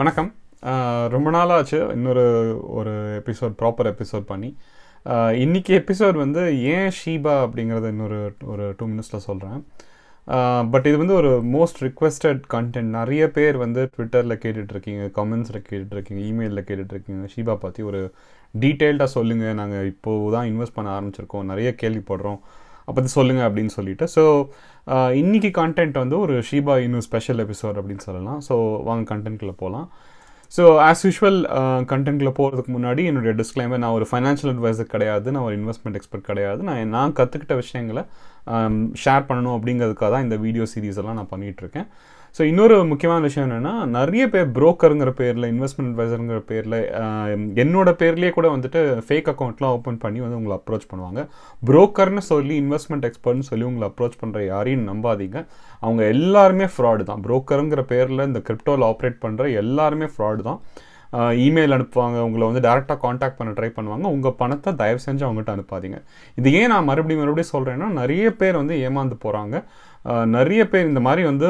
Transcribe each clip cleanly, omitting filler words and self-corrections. வணக்கம். ரொம்ப நாளாச்சு இன்னொரு எபிசோட், ப்ராப்பர் எபிசோட் பண்ணி. இன்றைக்கி எபிசோட் வந்து ஏன் ஷீபா அப்படிங்கிறத இன்னொரு 2 மினிட்ஸில் சொல்கிறேன். பட் இது வந்து ஒரு மோஸ்ட் ரிக்வெஸ்டட் கண்டென்ட். நிறைய பேர் வந்து ட்விட்டரில் கேட்டுட்ருக்கீங்க, கமெண்ட்ஸில் கேட்டுட்ருக்கீங்க, இமெயிலில் கேட்டுட்ருக்கீங்க, ஷீபா பற்றி ஒரு டீட்டெயில்டாக சொல்லுங்கள், நாங்கள் இப்போது தான் இன்வெஸ்ட் பண்ண ஆரம்பிச்சிருக்கோம், நிறைய கேள்விப்படுறோம், அப்படி சொல்லுங்கள் அப்படின்னு சொல்லிவிட்டு. ஸோ இன்றைக்கி கண்டென்ட் வந்து ஒரு ஷீபா இனு ஸ்பெஷல் எபிசோட் அப்படின்னு சொல்லலாம். ஸோ வாங்க கண்டென்ட்டில் போகலாம். ஸோ ஆஸ் யூஷுவல் கண்டென்ட்டில் போகிறதுக்கு முன்னாடி என்னுடைய டிஸ்க்ளைமர், நான் ஒரு ஃபைனான்ஷியல் அட்வைஸர் கிடையாது, நான் ஒரு இன்வெஸ்ட்மெண்ட் எக்ஸ்பர்ட் கிடையாது. நான் கற்றுக்கிட்ட விஷயங்களை ஷேர் பண்ணணும் அப்படிங்கிறதுக்காக தான் இந்த வீடியோ சீரீஸ் எல்லாம் நான் பண்ணிகிட்ருக்கேன். ஸோ இன்னொரு முக்கியமான விஷயம் என்னென்னா, நிறைய பேர் புரோக்கருங்கிற பேரில், இன்வெஸ்ட்மெண்ட் அட்வைசருங்கிற பேரில், என்னோட பேர்லேயே கூட வந்துட்டு ஃபேக் அக்கௌண்ட்லாம் ஓப்பன் பண்ணி வந்து உங்களை அப்ரோச் பண்ணுவாங்க. புரோக்கர்னு சொல்லி, இன்வெஸ்ட்மெண்ட் எக்ஸ்பர்ட்னு சொல்லி உங்களை அப்ரோச் பண்ணுற யாரையும் நம்பாதீங்க. அவங்க எல்லாருமே ஃப்ராடு தான். புரோக்கருங்கிற பேரில் இந்த கிரிப்டோவில் ஆப்ரேட் பண்ணுற எல்லாருமே ஃப்ராடு தான். இமெயில் அனுப்புவாங்க, உங்களை வந்து டேரெக்டாக காண்டாக்ட் பண்ண ட்ரை பண்ணுவாங்க. உங்கள் பணத்தை தயவு செஞ்சு அவங்ககிட்ட அனுப்பாதீங்க. இது ஏன் நான் மறுபடியும் சொல்கிறேன்னா, நிறைய பேர் வந்து ஏமாந்து போகிறாங்க. நிறைய பேர் இந்த மாதிரி வந்து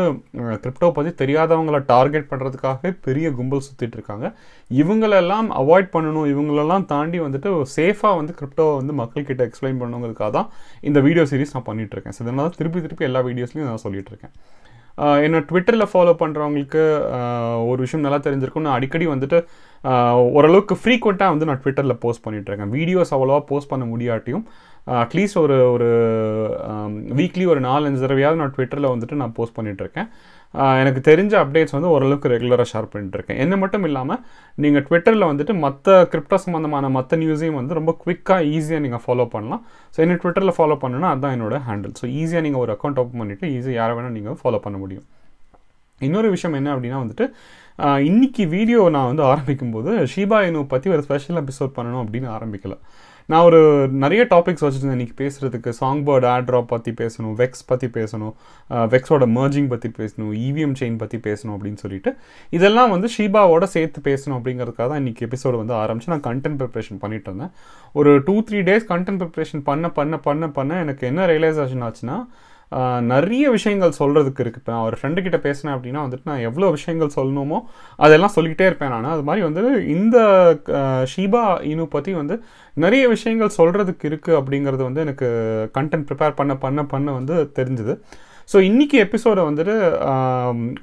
கிரிப்டோ பற்றி தெரியாதவங்களை டார்கெட் பண்ணுறதுக்காகவே பெரிய கும்பல் சுற்றிட்டு இருக்காங்க. இவங்களெல்லாம் அவாய்ட் பண்ணணும். இவங்களெல்லாம் தாண்டி வந்துட்டு சேஃபாக வந்து கிரிப்டோவை வந்து மக்கள்கிட்ட எக்ஸ்பிளைன் பண்ணுங்கிறதுக்காக தான் இந்த வீடியோ சீரிஸ் நான் பண்ணிகிட்ருக்கேன். ஸோ இதனால திருப்பி எல்லா வீடியோஸ்லையும் நான் சொல்லிகிட்ருக்கேன். என்னை ட்விட்டரில் ஃபாலோ பண்ணுறவங்களுக்கு ஒரு விஷயம் நல்லா தெரிஞ்சிருக்கும். நான் அடிக்கடி வந்துட்டு ஓரளவுக்கு ஃப்ரீக்வெண்ட்டாக வந்து நான் ட்விட்டரில் போஸ்ட் பண்ணிகிட்ருக்கேன். வீடியோஸ் அவ்வளோவா போஸ்ட் பண்ண முடியாட்டியும் அட்லீஸ்ட் ஒரு ஒரு வீக்லி ஒரு 4-5 தடவையாவது நான் ட்விட்டரில் வந்துட்டு நான் போஸ்ட் பண்ணிகிட்ருக்கேன். எனக்கு தெரிஞ்ச அப்டேட்ஸ் வந்து ஓரளவுக்கு ரெகுலராக ஷேர் பண்ணிகிட்ருக்கேன். என்ன மட்டும் இல்லாமல் நீங்கள் ட்விட்டரில் வந்துட்டு மற்ற கிரிப்டோ சம்மந்தமான மற்ற நியூஸையும் வந்து ரொம்ப குவிக்காக ஈஸியாக நீங்கள் ஃபாலோ பண்ணலாம். ஸோ என்னை ட்விட்டரில் ஃபாலோ பண்ணணுன்னா அதுதான் என்னோடய ஹேண்டில். ஸோ ஈஸியாக நீங்கள் ஒரு அக்கௌண்ட் ஓப்பன் பண்ணிவிட்டு ஈஸியாக யாரை வேணால் நீங்கள் ஃபாலோ பண்ண முடியும். இன்னொரு விஷயம் என்ன அப்படின்னா வந்துட்டு, இன்றைக்கி வீடியோ நான் வந்து ஆரம்பிக்கும்போது ஷீபா இனு பற்றி ஒரு ஸ்பெஷல் எபிசோட் பண்ணணும் அப்படின்னு ஆரம்பிக்கல. நான் ஒரு நிறைய டாபிக்ஸ் வச்சுருந்தேன் இன்றைக்கி பேசுகிறதுக்கு. சாங் பேர்ட் ஆட்ராப் பற்றி பேசணும், வெக்ஸ் பற்றி பேசணும், வெக்ஸோட மர்ஜிங் பற்றி பேசணும், இவிஎம் செயின் பற்றி பேசணும் அப்படின்னு சொல்லிட்டு இதெல்லாம் வந்து ஷீபாவோட சேர்த்து பேசணும் அப்படிங்கிறதுக்காக தான் இன்றைக்கி எபிசோடு வந்து ஆரம்பித்து நான் கண்டென்ட் ப்ரிப்ரேஷன் பண்ணிட்டு இருந்தேன். ஒரு 2-3 டேஸ் கண்டென்ட் ப்ரிப்ரேஷன் பண்ண எனக்கு என்ன ரியலைசேஷன் ஆச்சுன்னா, நிறைய விஷயங்கள் சொல்கிறதுக்கு இருக்குது. இப்போ நான் ஒரு ஃப்ரெண்டுக்கிட்ட பேசினேன் அப்படின்னா வந்துட்டு நான் எவ்வளோ விஷயங்கள் சொல்லணுமோ அதெல்லாம் சொல்லிக்கிட்டே இருப்பேன் நான். அது மாதிரி வந்து இந்த ஷீபா இனு பற்றி வந்து நிறைய விஷயங்கள் சொல்கிறதுக்கு இருக்குது அப்படிங்கிறது வந்து எனக்கு கண்டென்ட் ப்ரிப்பேர் பண்ண வந்து தெரிஞ்சுது. ஸோ இன்றைக்கி எபிசோடை வந்துட்டு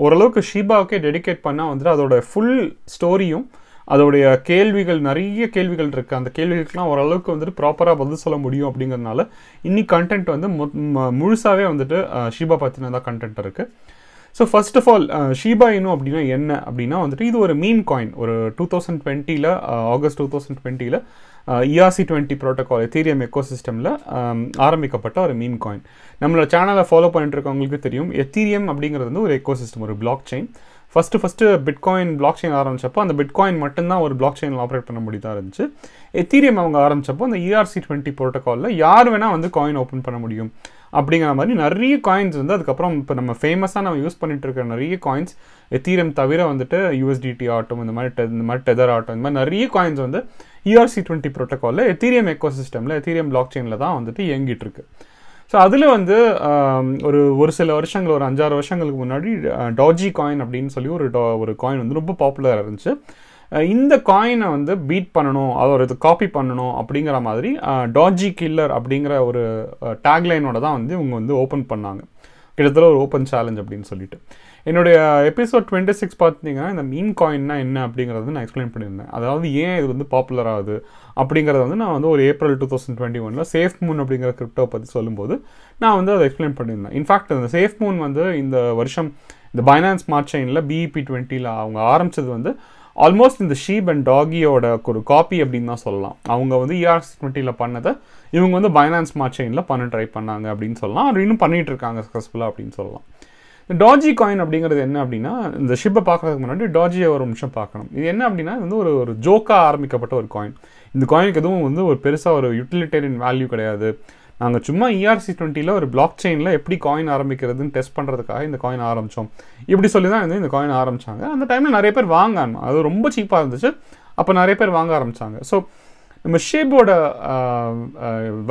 ஓரளவுக்கு ஷீபாவுக்கே டெடிகேட் பண்ணால் வந்துட்டு அதோட ஃபுல் ஸ்டோரியும் அதோடைய கேள்விகள், நிறைய கேள்விகள் இருக்குது, அந்த கேள்விகளுக்கெலாம் ஓரளவுக்கு வந்துட்டு ப்ராப்பராக பதில் சொல்ல முடியும் அப்படிங்கிறதுனால இன்னைக்கு கண்டென்ட் வந்து முழுசாகவே வந்துட்டு ஷீபா பற்றின தான் கண்டென்ட் இருக்குது. So first of all Shiba Inu அப்படின்னா என்ன அப்படின்னா வந்துட்டு இது ஒரு மீம் காயின். ஒரு 2020 ஆகஸ்ட் 2020 ERC20 ப்ரோட்டோக்கால் எத்தீரியம் எக்கோசிஸ்டமில் ஆரம்பிக்கப்பட்ட ஒரு மீம் காயின். நம்மளோட சேனலை ஃபாலோ பண்ணிட்டு இருக்கவங்களுக்கு தெரியும், எத்தீரியம் அப்படிங்கிறது வந்து ஒரு எக்கோசிஸ்டம், ஒரு blockchain. First bitcoin blockchain ஆரம்பித்தப்போ அந்த பிட்காயின் மட்டும்தான் ஒரு பிளாக் செயினில் ஆப்ரேட் பண்ண முடியதாக இருந்துச்சு. எத்தீரியம் அவங்க ஆரம்பித்தப்போ அந்த ERC20 ப்ரோட்டோக்காலில் யார் வேணால் வந்து காயின் ஓப்பன் பண்ண முடியும் அப்படிங்கிற மாதிரி நிறைய காயின்ஸ் வந்து அதுக்கப்புறம் இப்போ நம்ம ஃபேமஸாக நம்ம யூஸ் பண்ணிகிட்டு இருக்கிற நிறைய காயின்ஸ் எத்தீரியம் தவிர வந்துட்டு USDT ஆட்டும், இந்த மாதிரி டெதர் ஆட்டும், இந்த மாதிரி நிறைய காயின்ஸ் வந்து ERC20 ப்ரோட்டோக்காலில் எத்தீரியம் எக்கோசிஸ்டமில், எத்தீரியம் பிளாக் செயினில் தான் வந்துட்டு இயங்கிட்டு இருக்கு. ஸோ அதில் வந்து ஒரு சில வருஷங்கள், ஒரு 5-6 வருஷங்களுக்கு முன்னாடி டாஜி காயின் அப்படின்னு சொல்லி ஒரு காயின் வந்து ரொம்ப பாப்புலராக இருந்துச்சு. இந்த காயினை வந்து பீட் பண்ணணும், அதோட இது காப்பி பண்ணணும் அப்படிங்கிற மாதிரி டாஜி கில்லர் அப்படிங்கிற ஒரு டேக்லைனோட தான் வந்து இவங்க வந்து ஓப்பன் பண்ணாங்க. கிட்டத்தட்ட ஒரு ஓப்பன் சேலஞ்ச் அப்படின்னு சொல்லிட்டு என்னுடைய எபிசோட் 26 பார்த்தீங்கன்னா இந்த மீம் காயின்னா என்ன அப்படிங்கிறது நான் எக்ஸ்பிளைன் பண்ணியிருந்தேன். அதாவது ஏன் இது வந்து பாப்புலர் ஆகுது அப்படிங்கிறத வந்து நான் வந்து ஒரு ஏப்ரல் 2021 சேஃப் மூன் அப்படிங்கிற கிரிப்டோ பற்றி சொல்லும்போது நான் வந்து அதை எக்ஸ்பிளைன் பண்ணியிருந்தேன். இன்ஃபேக்ட் இந்த சேஃப் மூன் வந்து இந்த வருஷம் இந்த பைனான்ஸ் ஸ்மார்ட் செயினில் BEP20ல் அவங்க ஆரம்பித்தது வந்து ஆல்மோஸ்ட் இந்த ஷீப் அண்ட் டாகியோட ஒரு காப்பி அப்படின்னு தான் சொல்லலாம். அவங்க வந்து ERC20 பண்ணதை இவங்க வந்து பைனான்ஸ் ஸ்மார்ட் செயினில் பண்ண ட்ரை பண்ணாங்க அப்படின்னு சொல்லலாம். அது இன்னும் பண்ணிகிட்டு இருக்காங்க சக்ஸஸ்ஃபுல்லாக அப்படின்னு சொல்லலாம். டாஜி காயின் அப்படிங்கிறது என்ன அப்படின்னா, இந்த ஷிப்பை பார்க்குறதுக்கு முன்னாடி டாஜியை ஒரு நிமிஷம் பார்க்கணும். இது என்ன அப்படின்னா, இது வந்து ஒரு ஜோக்காக ஆரம்பிக்கப்பட்ட ஒரு காயின். இந்த காயினுக்கு எதுவும் வந்து ஒரு பெருசாக ஒரு யூட்டிலிட்டேரியன் வேல்யூ கிடையாது. நாங்கள் சும்மா ERC20 ஒரு பிளாக் செயினில் எப்படி காயின் ஆரம்பிக்கிறதுன்னு டெஸ்ட் பண்ணுறதுக்காக இந்த காயின் ஆரம்பித்தோம் இப்படி சொல்லி தான் இந்த காயின் ஆரம்பித்தாங்க. அந்த டைமில் நிறைய பேர் வாங்க, அது ரொம்ப சீப்பாக இருந்துச்சு, அப்போ நிறைய பேர் வாங்க ஆரம்பித்தாங்க. ஸோ நம்ம ஷேபோட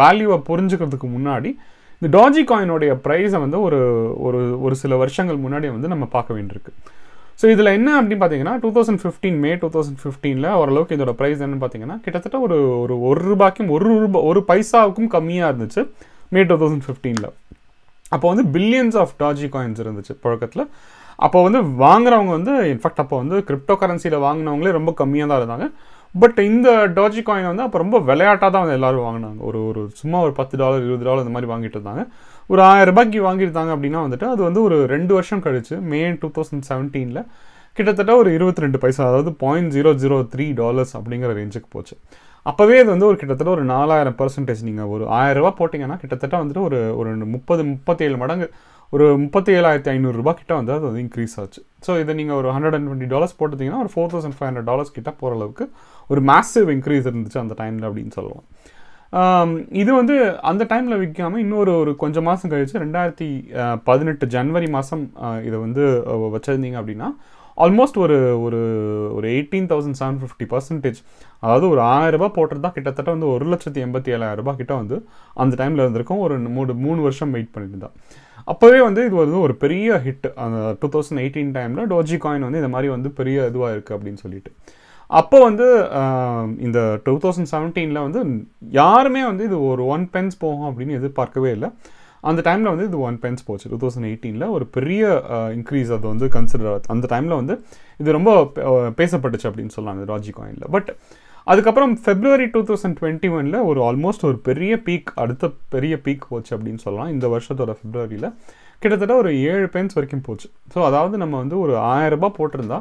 வேல்யூவை புரிஞ்சுக்கிறதுக்கு முன்னாடி இந்த டாஜி காயினுடைய ப்ரைஸை வந்து ஒரு ஒரு சில வருஷங்கள் முன்னாடி வந்து நம்ம பார்க்க வேண்டியிருக்கு. ஸோ இதில் என்ன அப்படின்னு பார்த்தீங்கன்னா 2015 மே 2015ல் ஓரளவுக்கு இதோட ப்ரைஸ் என்னன்னு பார்த்தீங்கன்னா கிட்டத்தட்ட ஒரு பைசாவுக்கும் கம்மியாக இருந்துச்சு மே 2015ல். அப்போ வந்து பில்லியன்ஸ் ஆஃப் டாஜி காயின்ஸ் இருந்துச்சு புழக்கத்தில். அப்போ வந்து வாங்குறவங்க வந்து இன்ஃபேக்ட் அப்போ வந்து கிரிப்டோ கரன்சியில் வாங்கினவங்களே ரொம்ப கம்மியாக தான் இருந்தாங்க. பட் இந்த டாஜி காயின் வந்து அப்போ ரொம்ப விளையாட்டாக தான் வந்து எல்லோரும் வாங்கினாங்க. சும்மா ஒரு $10 $20 இந்த மாதிரி வாங்கிட்டு இருந்தாங்க. ஒரு ₹1000 வாங்கியிருந்தாங்க அப்படின்னா வந்துட்டு அது வந்து ஒரு 2 வருஷம் கழிச்சு மே 2017ல் கிட்டத்தட்ட ஒரு 22 பைசா, அதாவது $0.003 அப்படிங்கிற ரேஞ்சுக்கு போச்சு. அப்போவே அது வந்து ஒரு கிட்டத்தட்ட ஒரு 4000%. நீங்கள் ஒரு ₹1000 போட்டிங்கன்னா கிட்டத்தட்ட வந்துட்டு ஒரு 37 மடங்கு, ஒரு $37,500 கிட்ட வந்து அது வந்து இன்க்ரீஸ் ஆச்சு. ஸோ இதை நீங்கள் ஒரு $120 போட்டுட்டிங்கன்னா ஒரு $4500 கிட்ட போகிற அளவுக்கு ஒரு மேசிவ் இன்க்ரீஸ் இருந்துச்சு அந்த டைமில் அப்படின்னு சொல்லலாம். இது வந்து அந்த டைமில் விற்காமல் இன்னொரு ஒரு கொஞ்சம் மாதம் கழிச்சு 2018 ஜனவரி மாதம் இதை வந்து வச்சுருந்தீங்க அப்படின்னா ஆல்மோஸ்ட் ஒரு 18,750%, அதாவது ஒரு ₹1000 போட்டது தான் கிட்டத்தட்ட வந்து $187,000 கிட்ட வந்து அந்த டைமில் இருந்திருக்கும். ஒரு மூணு வருஷம் வெயிட் பண்ணிட்டு தான் அப்போவே வந்து இது வந்து ஒரு பெரிய ஹிட். அந்த 2018 டைமில் டோஜி காயின் வந்து இந்த மாதிரி வந்து பெரிய இதுவாக இருக்குது அப்படின்னு சொல்லிட்டு அப்போ வந்து இந்த 2017ல் வந்து யாருமே வந்து இது ஒரு 1 pence போகும் அப்படின்னு எதிர்பார்க்கவே இல்லை. அந்த டைமில் வந்து இது 1 pence போச்சு. 2018ல் ஒரு பெரிய இன்க்ரீஸ் அது வந்து கன்சிடர் ஆகுது. அந்த டைமில் வந்து இது ரொம்ப பேசப்பட்டுச்சு அப்படின்னு சொன்னாங்க டாஜி காயினில். பட் அதுக்கப்புறம் February 2021ல் ஒரு ஆல்மோஸ்ட் ஒரு பெரிய பீக், அடுத்த பெரிய பீக் போச்சு அப்படின்னு சொல்லலாம். இந்த வருஷத்தோட ஃபெப்ரவரியில் கிட்டத்தட்ட ஒரு 7 pence வரைக்கும் போச்சு. ஸோ அதாவது நம்ம வந்து ஒரு ₹1000 போட்டிருந்தா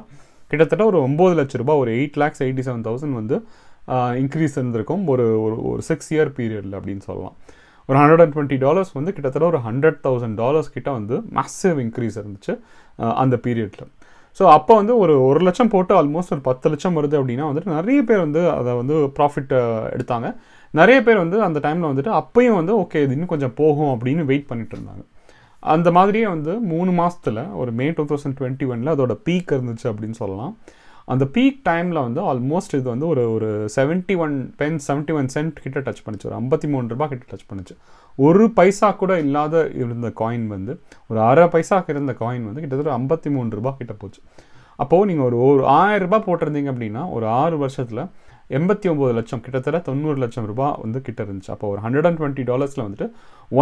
கிட்டத்தட்ட ஒரு ₹9 லட்சம், ஒரு 8,87,000 வந்து இன்க்ரீஸ் இருந்திருக்கும் ஒரு ஒரு 6 year பீரியடில் அப்படின்னு சொல்லலாம். ஒரு $120 வந்து கிட்டத்தட்ட ஒரு $100,000 கிட்ட வந்து மேசிவ் இன்க்ரீஸ் இருந்துச்சு அந்த பீரியடில். ஸோ அப்போ வந்து ஒரு லட்சம் போட்டு ஆல்மோஸ்ட் ஒரு 10 லட்சம் வருது அப்படின்னா வந்துட்டு நிறைய பேர் வந்து அதை வந்து ப்ராஃபிட்டை எடுத்தாங்க. நிறைய பேர் வந்து அந்த டைமில் வந்துட்டு அப்பையும் வந்து ஓகே இது இன்னும் கொஞ்சம் போகும் அப்படின்னு வெயிட் பண்ணிட்டு இருந்தாங்க. அந்த மாதிரியே வந்து 3 மாதத்தில் ஒரு மே 2021ல் அதோட பீக் இருந்துச்சு அப்படின்னு சொல்லலாம். அந்த பீக் டைமில் வந்து ஆல்மோஸ்ட் இது வந்து ஒரு 71 cent கிட்ட டச் பண்ணிச்சு. ஒரு ₹53 கிட்ட டச் பண்ணிச்சு. ஒரு பைசா கூட இல்லாத இருந்த காயின் வந்து ஒரு ₹0.50 இருந்த காயின் வந்து கிட்டத்தட்ட ₹53 கிட்ட போச்சு. அப்போது நீங்கள் ஒரு ₹1000 போட்டிருந்தீங்க அப்படின்னா ஒரு 6 வருஷத்தில் $89 லட்சம், கிட்டத்தட்ட $90 லட்சம் வந்து கிட்ட இருந்துச்சு. அப்போ ஒரு $120ல் வந்துட்டு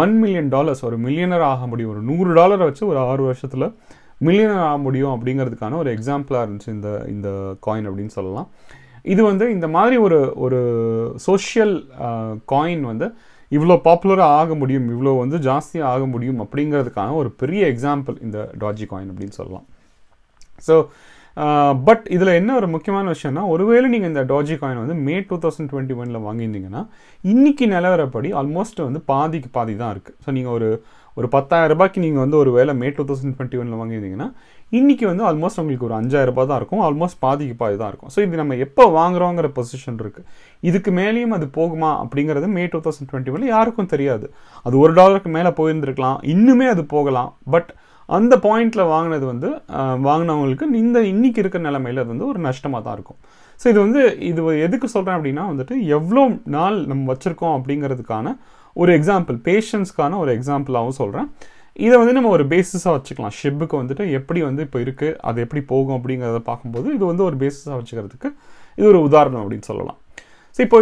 $1 million, ஒரு மில்லியனர் ஆக முடியும், ஒரு $100 வச்சு ஒரு 6 வருஷத்தில் மில்லியனர் ஆக முடியும் அப்படிங்கிறதுக்கான ஒரு எக்ஸாம்பிளாக இருந்துச்சு இந்த காயின் அப்படின்னு சொல்லலாம். இது வந்து இந்த மாதிரி ஒரு சோஷியல் காயின் வந்து இவ்வளோ பாப்புலராக ஆக முடியும், இவ்வளோ வந்து ஜாஸ்தியாக ஆக முடியும் அப்படிங்கிறதுக்கான ஒரு பெரிய எக்ஸாம்பிள் இந்த டாஜி காயின் அப்படின்னு சொல்லலாம். ஸோ பட் இதில் என்ன ஒரு முக்கியமான விஷயம்னா, ஒருவேளை நீங்கள் இந்த டாஜி காயின் வந்து மே 2021ல் வாங்கியிருந்தீங்கன்னா இன்றைக்கி நிலவரப்படி ஆல்மோஸ்ட் வந்து பாதிக்கு பாதி தான் இருக்குது. ஸோ நீங்கள் ஒரு ₹10,000 நீங்கள் வந்து ஒரு வேளை மே 2021ல் வாங்கியிருந்தீங்கன்னா இன்றைக்கி வந்து ஆல்மோஸ்ட் உங்களுக்கு ஒரு ₹5,000 தான் இருக்கும், ஆல்மோஸ்ட் பாதிக்கு பாதி தான் இருக்கும். ஸோ இது நம்ம எப்போ வாங்குகிறோங்கிற பொசிஷன் இருக்குது. இதுக்கு மேலேயும் அது போகுமா அப்படிங்கிறது மே 2021ல் யாருக்கும் தெரியாது. அது $1க்கு மேலே போயிருந்துருக்கலாம், இன்னுமே அது போகலாம். பட் அந்த பாயிண்டில் வாங்கினவங்களுக்கு இந்த இன்றைக்கி இருக்கிற நிலைமையில் அது வந்து ஒரு நஷ்டமாக தான் இருக்கும். ஸோ இது எதுக்கு சொல்கிறேன் அப்படின்னா வந்துட்டு எவ்வளோ நாள் நம்ம வச்சுருக்கோம் அப்படிங்கிறதுக்கான ஒரு எக்ஸாம்பிள், பேஷன்ஸ்க்கான ஒரு எக்ஸாம்பிளாகவும் சொல்கிறேன். இதை வந்து நம்ம ஒரு பேஸிஸாக வச்சுக்கலாம். ஷிப்புக்கு வந்துட்டு எப்படி வந்து இப்போ இருக்குது, அது எப்படி போகும் அப்படிங்கிறத பார்க்கும்போது இது வந்து ஒரு பேஸிஸாக வச்சுக்கிறதுக்கு இது ஒரு உதாரணம் அப்படின்னு சொல்லலாம். ஸோ இப்போ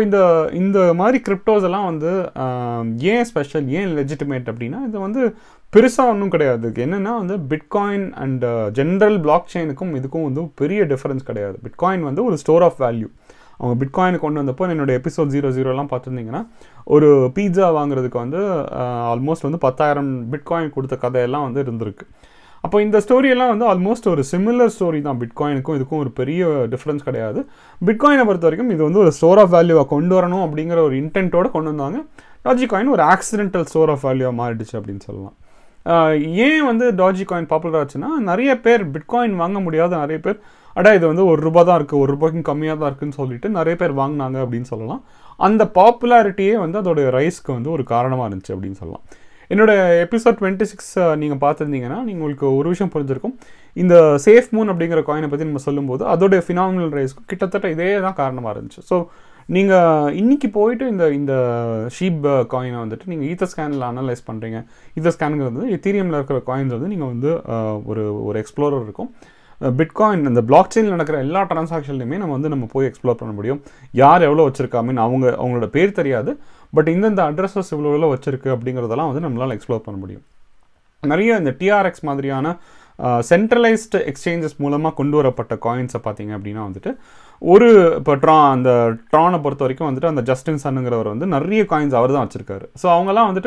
இந்த மாதிரி கிரிப்டோஸ் எல்லாம் வந்து ஏன் ஸ்பெஷல், ஏன் லெஜிட்டிமேட் அப்படின்னா இது வந்து பெருசாக ஒன்றும் கிடையாது. என்னென்னா வந்து பிட்காயின் அண்ட் ஜென்ரல் பிளாக் செயினுக்கும் இதுக்கும் வந்து பெரிய டிஃப்ரென்ஸ் கிடையாது. பிட்காயின் வந்து ஒரு ஸ்டோர் ஆஃப் வேல்யூ. அவங்க பிட்காயினை கொண்டு வந்தப்போ என்னோடய எபிசோட் 00லாம் பார்த்துருந்தீங்கன்னா ஒரு பீட்சா வாங்குறதுக்கு வந்து ஆல்மோஸ்ட் வந்து 10,000 பிட்காயின் கொடுத்த கதையெல்லாம் வந்து இருந்திருக்கு. அப்போ இந்த ஸ்டோரியெல்லாம் வந்து ஆல்மோஸ்ட் ஒரு சிமிலர் ஸ்டோரி தான். பிட்காயினுக்கும் இதுக்கும் ஒரு பெரிய டிஃப்ரென்ஸ் கிடையாது. பிட்காயினை பொறுத்த வரைக்கும் இது வந்து ஒரு ஸ்டோர் ஆஃப் வேல்யூவாக கொண்டு வரணும் அப்படிங்கிற ஒரு இன்டென்ட்டோடு கொண்டு வந்தாங்க. டாஜி காயின் ஒரு ஆக்சிடென்டல் ஸ்டோர் ஆஃப் வேல்யூவாக மாறிடுச்சு அப்படின்னு சொல்லலாம். ஏன் வந்து டாஜி காயின் பாப்புலர் ஆச்சுன்னா, நிறைய பேர் பிட்காயின் வாங்க முடியாத நிறைய பேர் அடா இது வந்து ₹1 தான் இருக்குது, ₹1க்கும் கம்மியாக தான் இருக்குதுன்னு சொல்லிட்டு நிறைய பேர் வாங்கினாங்க அப்படின்னு சொல்லலாம். அந்த பாப்புலாரிட்டியே வந்து அதோடைய ரைஸ்க்கு வந்து ஒரு காரணமாக இருந்துச்சு அப்படின்னு சொல்லலாம். என்னோடய எபிசோட் 26 நீங்கள் பார்த்துருந்தீங்கன்னா நீங்கள் உங்களுக்கு ஒரு விஷயம் புரிஞ்சிருக்கும். இந்த சேஃப் மூன் அப்படிங்கிற காயினை பற்றி நம்ம சொல்லும்போது அதோடைய ஃபினாமினல் ரைஸ்க்கு கிட்டத்தட்ட இதே தான் காரணமாக இருந்துச்சு. ஸோ நீங்கள் இன்றைக்கி போயிட்டு இந்த ஷீப் காயினை வந்துட்டு நீங்கள் ஈத்தர்ஸ்கேனில் அனலைஸ் பண்ணுறீங்க. ஈத்தர்ஸ்கேனுங்கிறது எத்தீரியமில் இருக்கிற காயின்ஸ் வந்து நீங்கள் வந்து ஒரு எக்ஸ்ப்ளோரர் இருக்கும். பிட்காயின் இந்த பிளாக் செயினில் நடக்கிற எல்லா டிரான்சாக்ஷன்லையுமே நம்ம போய் எக்ஸ்ப்ளோர் பண்ண முடியும். யார் எவ்வளோ வச்சுருக்கா, மீன் அவங்க அவங்களோட பேர் தெரியாது, பட் இந்தந்த அட்ரஸஸ் இவ்வளோ எவ்வளோ வச்சுருக்கு அப்படிங்கிறதெல்லாம் நம்மளால் எக்ஸ்ப்ளோர் பண்ண முடியும். நிறைய இந்த டிஆர்எக்ஸ் மாதிரியான சென்ட்ரலைஸ்டு எக்ஸ்சேஞ்சஸ் மூலமாக கொண்டு வரப்பட்ட காயின்ஸை பார்த்தீங்க அப்படின்னா ஒரு இப்போ ட்ரானை பொறுத்த வரைக்கும் அந்த ஜஸ்டின் சன்னுங்கிறவர் நிறைய காயின்ஸ் அவர் தான் வச்சுருக்காரு. ஸோ அவங்கலாம்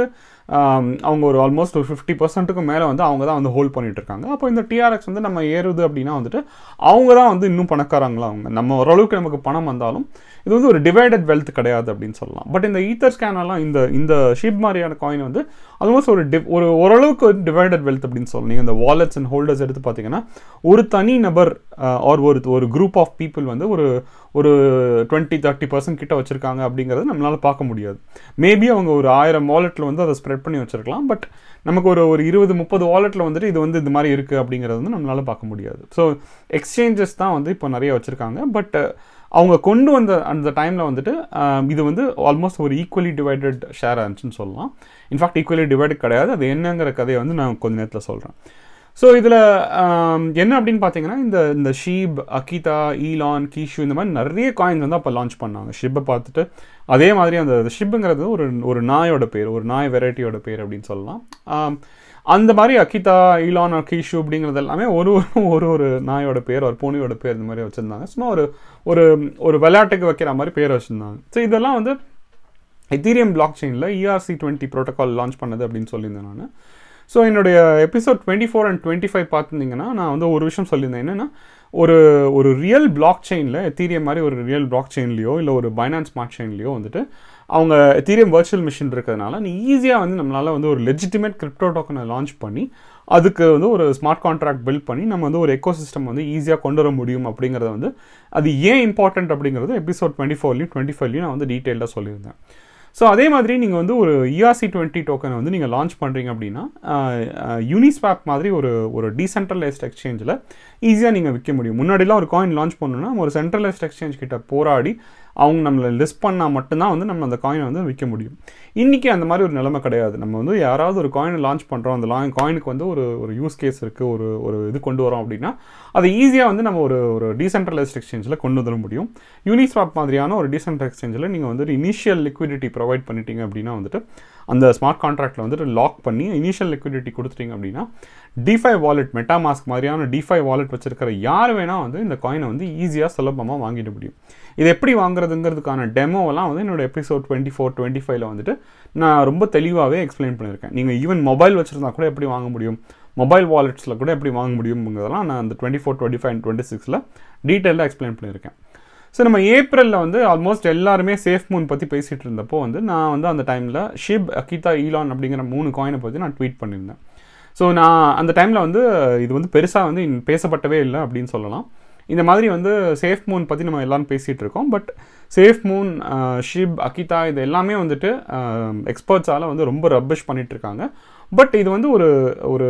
அவங்க ஒரு ஆல்மோஸ்ட் ஒரு 50% மேலே அவங்க தான் ஹோல்ட் பண்ணிகிட்டு இருக்காங்க. அப்போ இந்த டிஆர்எக்ஸ் நம்ம ஏறுது அப்படின்னா அவங்க தான் இன்னும் பணக்காரங்களா, அவங்க நம்ம ஓரளவுக்கு நமக்கு பணம் வந்தாலும் இது ஒரு டிவைடட் வெல்த் கிடையாது அப்படின்னு சொல்லலாம். பட் இந்த ஈத்தர் ஸ்கேனெல்லாம் இந்த ஷிப் மாதிரியான காயின் ஆல்மோஸ்ட் ஒரு ஓரளவுக்கு டிவைடட் வெல்த் அப்படின்னு சொல்லலாம். நீங்கள் இந்த வாலெட்ஸ் அண்ட் ஹோல்டர்ஸ் எடுத்து பார்த்தீங்கன்னா ஒரு தனி நபர் ஆர் ஒரு குரூப் ஆஃப் பீப்புள் ஒரு 20-30% கிட்ட வச்சிருக்காங்க அப்படிங்கிறது நம்மளால பார்க்க முடியாது. மேபி அவங்க ஒரு 1000 வாலெட்ல அதை ஸ்ப்ரெட் பண்ணி வச்சிருக்கலாம். பட் நமக்கு ஒரு 20-30 வாலெட்ல இது இந்த மாதிரி இருக்கு அப்படிங்கிறது நம்மளால பார்க்க முடியாது. ஸோ எக்ஸ்சேஞ்சஸ் தான் இப்போ நிறைய வச்சிருக்காங்க. பட் அவங்க கொண்டு வந்த அந்த டைமில் இது ஆல்மோஸ்ட் ஒரு ஈக்குவலி டிவைடட் ஷேர் ஆச்சுன்னு சொல்லலாம். இன்ஃபேக்ட் ஈக்குவலி டிவைடட் கிடையாது. அது என்னங்கிற கதையை நான் கொஞ்ச நேரத்தில் சொல்கிறேன். ஸோ இதில் என்ன அப்படின்னு பார்த்தீங்கன்னா இந்த ஷீப், அகிதா, ஈலான், கிஷு இந்த மாதிரி நிறைய காயின்ஸ் அப்போ லான்ச் பண்ணாங்க. ஷிப்பை பார்த்துட்டு அதே மாதிரி அந்த ஷிப்புங்கிறது ஒரு நாயோட பேர், ஒரு நாய் வெரைட்டியோட பேர் அப்படின்னு சொல்லலாம். அந்த மாதிரி அகிதா, ஈலான், கிஷு அப்படிங்கிறது எல்லாமே ஒரு ஒரு ஒரு நாயோட பேர், ஒரு பூனியோட பேர் இந்த மாதிரி வச்சுருந்தாங்க. சும்மா ஒரு ஒரு ஒரு விளையாட்டுக்கு வைக்கிற மாதிரி பேர் வச்சுருந்தாங்க. ஸோ இதெல்லாம் எத்தீரியம் பிளாக் செயினில் ERC20 ப்ரோட்டோக்கால் லான்ச் பண்ணது அப்படின்னு சொல்லியிருந்தேன் நான். ஸோ என்னுடைய எபிசோட் 24 and 25 பார்த்துருந்தீங்கன்னா நான் ஒரு விஷயம் சொல்லியிருந்தேன். என்னென்னா ஒரு ரியல் பிளாக் செயினில் எத்தீரியம் மாதிரி ஒரு ரியல் பிளாக் செயின்லையோ இல்லை ஒரு பைனான்ஸ் ஸ்மார்ட் செயின்லையோ அவங்க எத்தீரியம் வர்ச்சுவல் மிஷின் இருக்கிறதுனால நீ ஈஸியாக நம்மளால் ஒரு லெஜிட்டிமேட் கிரிப்டோ டோக்கனை லான்ச் பண்ணி அதுக்கு ஒரு ஸ்மார்ட் கான்ட்ராக்ட் பில்ட் பண்ணி நம்ம ஒரு எக்கோசிஸ்டம் ஈஸியாக கொண்டு வர முடியும் அப்படிங்கிறத அது ஏன் இம்பார்ட்டன்ட் அப்படிங்கிறது எபிசோட் 24லேயும் 25லேயும் நான் டீட்டெயிலாக சொல்லியிருந்தேன். ஸோ அதே மாதிரி நீங்கள் ஒரு ERC20 டோக்கனை நீங்கள் லான்ச் பண்ணுறீங்க அப்படின்னா யூனிஸ்வாப் மாதிரி ஒரு டீசென்ட்ரலைஸ்ட் எக்ஸ்சேஞ்சில் ஈஸியாக நீங்கள் விற்க முடியும். முன்னாடிலாம் ஒரு காயின் லான்ச் பண்ணணும்னா ஒரு சென்ட்ரலைஸ்ட் எக்ஸ்சேஞ்ச் கிட்ட போராடி அவங்க நம்மளை லிஸ்ட் பண்ணால் மட்டும்தான் நம்ம அந்த காயினை விற்க முடியும். இன்றைக்கி அந்த மாதிரி ஒரு நிலைமை கிடையாது. நம்ம யாராவது ஒரு காயினை லான்ச் பண்ணுறோம், அந்த காயினுக்கு ஒரு யூஸ் கேஸ் இருக்குது, ஒரு இது கொண்டு வரோம் அப்படின்னா அதை ஈஸியாக நம்ம ஒரு டீசென்ட்ரலைஸ்ட் எக்ஸ்சேஞ்சில் கொண்டு வர முடியும். யூனிஸ்வாப் மாதிரியான ஒரு டீசென்ட்ரல் எக்ஸ்சேஞ்சில் நீங்கள் இனிஷியல் லிக்விடிட்டி ப்ரொவைட் பண்ணிட்டீங்க அப்படின்னா அந்த ஸ்மார்ட் கான்ட்ராக்டில் லாக் பண்ணி இனிஷியல் லிக்விடிட்டி கொடுத்துட்டீங்க அப்படின்னா டிஃபை வாலெட், மெட்டாமாஸ்க் மாதிரியான டிஃபை வாலெட் வச்சுருக்கிற யார் வேணால் இந்த காயினை ஈஸியாக சுலபமாக வாங்கிட முடியும். இது எப்படி வாங்குறதுங்கிறதுக்கான டெமோவெல்லாம் என்னோட எபிசோட் 24, 25ல் நான் ரொம்ப தெளிவாகவே எக்ஸ்பிளைன் பண்ணியிருக்கேன். நீங்கள் ஈவன் மொபைல் வச்சுருந்தா கூட எப்படி வாங்க முடியும், மொபைல் வாலெட்ஸில் கூட எப்படி வாங்க முடியும்ங்கிறதெல்லாம் நான் அந்த 24, 25 and 26ல் டீட்டெயிலாக எக்ஸ்பிளைன் பண்ணியிருக்கேன். ஸோ நம்ம ஏப்ரலில் ஆல்மோஸ்ட் எல்லாருமே சேஃப் மூன் பற்றி பேசிகிட்டு இருந்தப்போ நான் அந்த டைமில் ஷிப், அகிதா, ஈலான் அப்படிங்கிற 3 காயினை பற்றி நான் ட்வீட் பண்ணியிருந்தேன். ஸோ நான் அந்த டைமில் இது பெருசாக பேசப்பட்டவே இல்லை அப்படின்னு சொல்லலாம். இந்த மாதிரி சேஃப் மூன் பற்றி நம்ம எல்லோரும் பேசிகிட்டு இருக்கோம். But safe Moon, ship, Akita இது எல்லாமே எக்ஸ்பர்ட்ஸால் ரொம்ப ரப்பிஷ் பண்ணிகிட்ருக்காங்க. பட் இது ஒரு ஒரு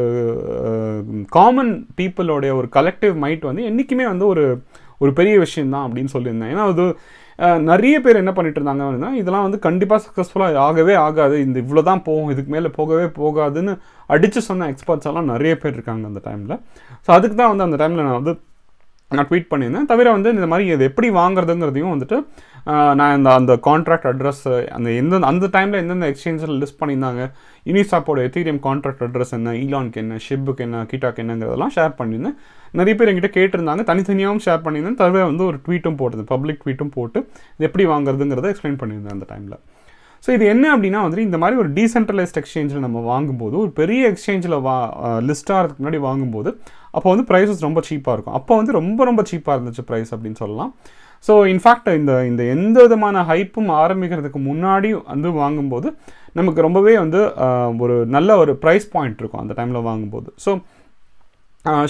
காமன் பீப்புளோடைய ஒரு கலெக்டிவ் மைட் என்றைக்குமே ஒரு பெரிய விஷயந்தான் அப்படின்னு சொல்லியிருந்தேன். ஏன்னா நிறைய பேர் என்ன பண்ணிட்டு இருந்தாங்கன்னா இதெல்லாம் கண்டிப்பாக சக்ஸஸ்ஃபுல்லாக ஆகவே ஆகாது, இந்த இவ்வளோ தான் போகும், இதுக்கு மேலே போகவே போகாதுன்னு அடித்து சொன்ன எக்ஸ்பர்ட்ஸ் எல்லாம் நிறைய பேர் இருக்காங்க அந்த டைமில். ஸோ அதுக்கு தான் அந்த டைமில் நான் நான் ட்வீட் பண்ணியிருந்தேன். தவிர இந்த மாதிரி இது எப்படி வாங்குறதுங்கிறதையும் நான் அந்த கான்ட்ராக்ட் அட்ரஸ், அந்த அந்த டைமில் எந்தெந்த எக்ஸ்சேஞ்சில் லிஸ்ட் பண்ணியிருந்தாங்க, யூனிஸ்வாப்போட எத்தீரியம் கான்ட்ராக்ட் அட்ரஸ் என்ன, ஈலானுக்கு என்ன, ஷிப்புக்கு என்ன, கிட்டாக்கு என்னங்கிறதெல்லாம் ஷேர் பண்ணியிருந்தேன். நிறைய பேர் என்கிட்ட கேட்டிருந்தாங்க, தனித்தனியாகவும் ஷேர் பண்ணியிருந்தேன். தவிர ஒரு ட்வீட்டும் போட்டிருந்தேன், பப்ளிக் ட்வீட்டும் போட்டு இது எப்படி வாங்குறதுங்கிறத எக்ஸ்பிளைன் பண்ணியிருந்தேன் அந்த டைமில். ஸோ இது என்ன அப்படின்னா இந்த மாதிரி ஒரு டீசென்ட்ரலைஸ்ட் எக்ஸ்சேஞ்சில் நம்ம வாங்கும்போது, ஒரு பெரிய எக்ஸ்சேஞ்சில் லிஸ்ட் ஆகிறதுக்கு முன்னாடி வாங்கும்போது அப்போ ப்ரைஸஸ் ரொம்ப சீப்பாக இருக்கும். அப்போ ரொம்ப ரொம்ப சீப்பாக இருந்துச்சு ப்ரைஸ் அப்படின்னு சொல்லலாம். ஸோ இன்ஃபேக்ட் இந்த இந்த எந்த விதமான ஹைப்பும் ஆரம்பிக்கிறதுக்கு முன்னாடி வாங்கும்போது நமக்கு ரொம்பவே ஒரு நல்ல ஒரு ப்ரைஸ் பாயிண்ட் இருக்கும் அந்த டைமில் வாங்கும்போது. ஸோ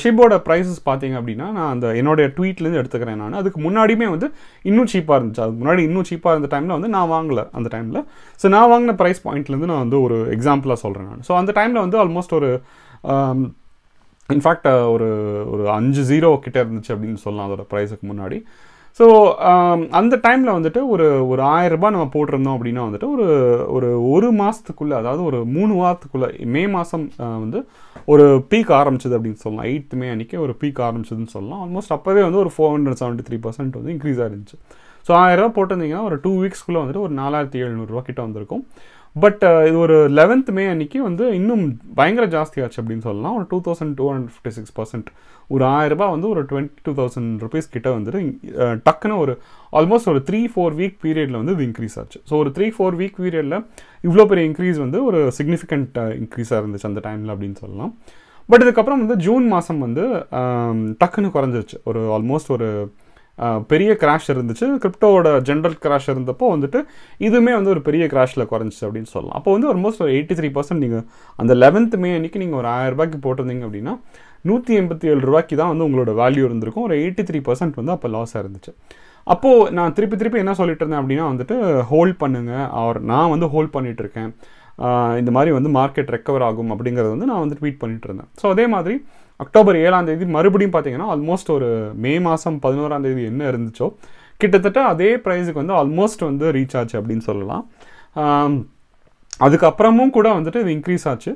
ஷிப்போட ப்ரைஸஸ் பார்த்தீங்க அப்படின்னா நான் அந்த என்னோடைய ட்வீட்லேருந்து எடுத்துக்கிறேன். நான் அதுக்கு முன்னாடியுமே இன்னும் சீப்பாக இருந்துச்சு. அதுக்கு முன்னாடி இன்னும் சீப்பாக இருந்த டைமில் நான் வாங்கலை அந்த டைமில். ஸோ நான் வாங்கின ப்ரைஸ் பாயிண்ட்லேருந்து நான் ஒரு எக்ஸாம்பிளாக சொல்கிறேன் நான். ஸோ அந்த டைமில் ஆல்மோஸ்ட் ஒரு இன்ஃபேக்ட் ஒரு 5 கிட்டே இருந்துச்சு அப்படின்னு சொல்லலாம் அதோட ப்ரைஸுக்கு முன்னாடி. ஸோ அந்த டைமில் வந்துட்டு ஒரு 1000 ரூபாய் நம்ம போட்டிருந்தோம் அப்படின்னா வந்துட்டு ஒரு ஒரு ஒரு மாதத்துக்குள்ளே, அதாவது ஒரு 3 வாரத்துக்குள்ளே மே மாதம் வந்து ஒரு பீக் ஆரம்பிச்சது அப்படின்னு சொல்லலாம். 8 மே அன்றைக்கி ஒரு பீக் ஆரம்பிச்சதுன்னு சொல்லலாம். ஆல்மோஸ்ட் அப்போவே வந்து ஒரு 473% வந்து இன்க்ரீஸ் ஆகிருந்துச்சு. ஸோ 1000 ரூபா போட்டிருந்தீங்கன்னா ஒரு 2 வீக்ஸ்க்குள்ளே வந்துட்டு ஒரு 4700 ரூபா கிட்ட வந்திருக்கும். பட் இது ஒரு 11 மே அன்றைக்கி வந்து இன்னும் பயங்கர ஜாஸ்தியாச்சு அப்படின்னு சொல்லலாம். ஒரு 2256%, ஒரு 1000 ரூபாய் வந்து ஒரு 22,000 ருபீஸ் கிட்ட வந்துட்டு டக்குன்னு ஒரு ஆல்மோஸ்ட் ஒரு 3-4 வீக் பீரியடில் வந்து இது இன்க்ரீஸ் ஆச்சு. ஸோ ஒரு 3-4 வீக் பீரியடில் இவ்வளோ பெரிய இன்க்ரீஸ் வந்து ஒரு சிக்னிஃபிகண்ட் இன்க்ரீஸாக இருந்துச்சு அந்த டைமில் அப்படின்னு சொல்லலாம். பட் இதுக்கப்புறம் வந்து ஜூன் மாதம் வந்து டக்குன்னு குறைஞ்சிருச்சு. ஒரு ஆல்மோஸ்ட் ஒரு பெரிய கிராஷ் இருந்துச்சு. கிரிப்டோவோட ஜென்ரல் கிராஷ் இருந்தப்போ வந்துட்டு இதுவுமே வந்து ஒரு பெரிய கிராஷில் குறைஞ்சிச்சு அப்படின்னு சொல்லலாம். அப்போ வந்து ஆல்மோஸ்ட் ஒரு 83% நீங்கள் அந்த 11 மே அன்றைக்கி நீங்கள் ஒரு 1000 ரூபாய்க்கு போட்டிருந்தீங்க அப்படின்னா 187 ரூபாய்க்கு தான் வந்து உங்களோட வேல்யூ இருந்திருக்கும். ஒரு 83% வந்து அப்போ லாஸாக இருந்துச்சு. அப்போது நான் திருப்பி என்ன சொல்லிட்டு இருந்தேன் அப்படின்னா வந்துட்டு ஹோல்ட் பண்ணுங்கள், அவர் நான் வந்து ஹோல்ட் பண்ணிகிட்ருக்கேன், இந்த மாதிரி வந்து மார்க்கெட் ரெக்கவர் ஆகும் அப்படிங்கிறது வந்து நான் வந்து ட்வீட் பண்ணிகிட்டு இருந்தேன். ஸோ அதே மாதிரி அக்டோபர் 7ஆம் தேதி மறுபடியும் பார்த்தீங்கன்னா ஆல்மோஸ்ட் ஒரு மே மாதம் 11ஆம் தேதி என்ன இருந்துச்சோ கிட்டத்தட்ட அதே ப்ரைஸுக்கு வந்து ஆல்மோஸ்ட் வந்து ரீச் ஆச்சு அப்படின்னு சொல்லலாம். அதுக்கப்புறமும் கூட வந்துட்டு இது இன்க்ரீஸ் ஆச்சு.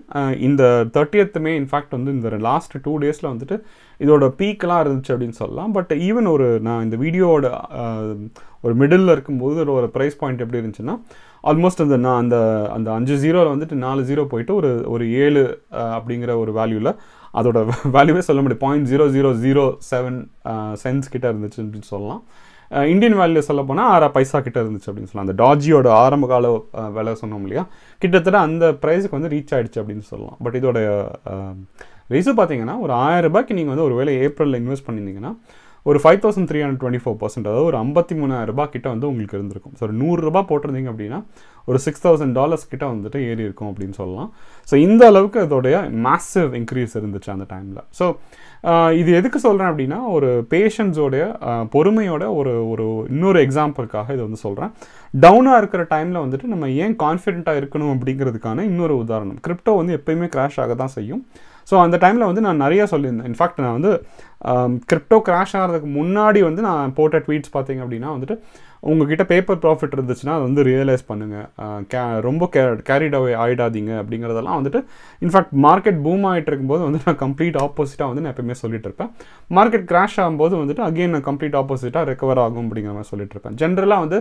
இந்த 30மே இன்ஃபேக்ட் வந்து இந்த லாஸ்ட் 2 டேஸில் வந்துட்டு இதோட பீக்கெலாம் இருந்துச்சு அப்படின்னு சொல்லலாம். பட் ஈவன் ஒரு நான் இந்த வீடியோவோட ஒரு மிடில் இருக்கும்போது இதோட ஒரு ப்ரைஸ் பாயிண்ட் எப்படி இருந்துச்சுன்னா ஆல்மோஸ்ட் அந்த நான் அந்த அந்த 5-0ல் வந்துட்டு 4-0 போயிட்டு ஒரு 7 அப்படிங்கிற ஒரு வேல்யூவில் அதோட வேல்யூவே சொல்ல முடியும் 0.0007 சென்ட்ஸ் கிட்ட இருந்துச்சு அப்படின்னு சொல்லலாம். இந்தியன் வேல்யூ சொல்ல போனால் 6 பைசா கிட்ட இருந்துச்சு அப்படின்னு சொல்லலாம். அந்த டாஜியோட ஆரம்ப கால விலை சொன்னோம் இல்லையா, கிட்டத்தட்ட அந்த ப்ரைஸுக்கு வந்து ரீச் ஆகிடுச்சு அப்படின்னு சொல்லலாம். பட் இதோட ரீசன் பார்த்தீங்கன்னா ஒரு 1000 ரூபாய்க்கு நீங்கள் வந்து ஒரு வேளை ஏப்ரலில் இன்வெஸ்ட் பண்ணியிருந்தீங்கன்னா ஒரு 5324%, அதாவது ஒரு 53,000 ரூபாய் கிட்ட வந்து உங்களுக்கு இருந்திருக்கும். ஸோ 100 ரூபாய் போட்டிருந்தீங்க அப்படின்னா ஒரு $6,000 கிட்ட வந்துட்டு ஏறி இருக்கும் அப்படின்னு சொல்லலாம். ஸோ இந்த அளவுக்கு அதோடைய மேசிவ் இன்க்ரீஸ் இருந்துச்சு அந்த டைமில். ஸோ இது எதுக்கு சொல்கிறேன் அப்படின்னா ஒரு பேஷன்ஸோடைய பொறுமையோட ஒரு ஒரு இன்னொரு எக்ஸாம்பிளுக்காக இதை வந்து சொல்கிறேன். டவுனாக இருக்கிற டைமில் வந்துட்டு நம்ம ஏன் கான்ஃபிடென்ட்டாக இருக்கணும் அப்படிங்கிறதுக்கான இன்னொரு உதாரணம். கிரிப்டோ வந்து எப்பயுமே கிராஷ் ஆக தான் செய்யும். ஸோ அந்த டைமில் வந்து நான் நிறையா சொல்லியிருந்தேன். இன்ஃபேக்ட் நான் வந்து கிரிப்டோ கிராஷ் ஆகிறதுக்கு முன்னாடி வந்து நான் போட்ட ட்வீட்ஸ் பார்த்தீங்க அப்படின்னா வந்துட்டு உங்ககிட்ட பேப்பர் ப்ராஃபிட் இருந்துச்சுன்னா அதை வந்து ரியலைஸ் பண்ணுங்கள், ரொம்ப கேரிட் அவே ஆகிடாதீங்க அப்படிங்கிறதெல்லாம் வந்துட்டு. இன்ஃபேக்ட் மார்க்கெட் பூம் ஆகிட்டு இருக்கும்போது வந்து நான் கம்ப்ளீட் ஆப்போசிட்டாக வந்து நான் எப்பயுமே சொல்லிட்டு இருப்பேன். மார்க்கெட் கிராஷ் ஆகும்போது வந்துட்டு அகெயின் நான் கம்ப்ளீட் ஆப்போசிட்டாக ரெக்கவர் ஆகும் அப்படிங்கிற மாதிரி சொல்லிட்டு இருப்பேன். ஜென்ரலாக வந்து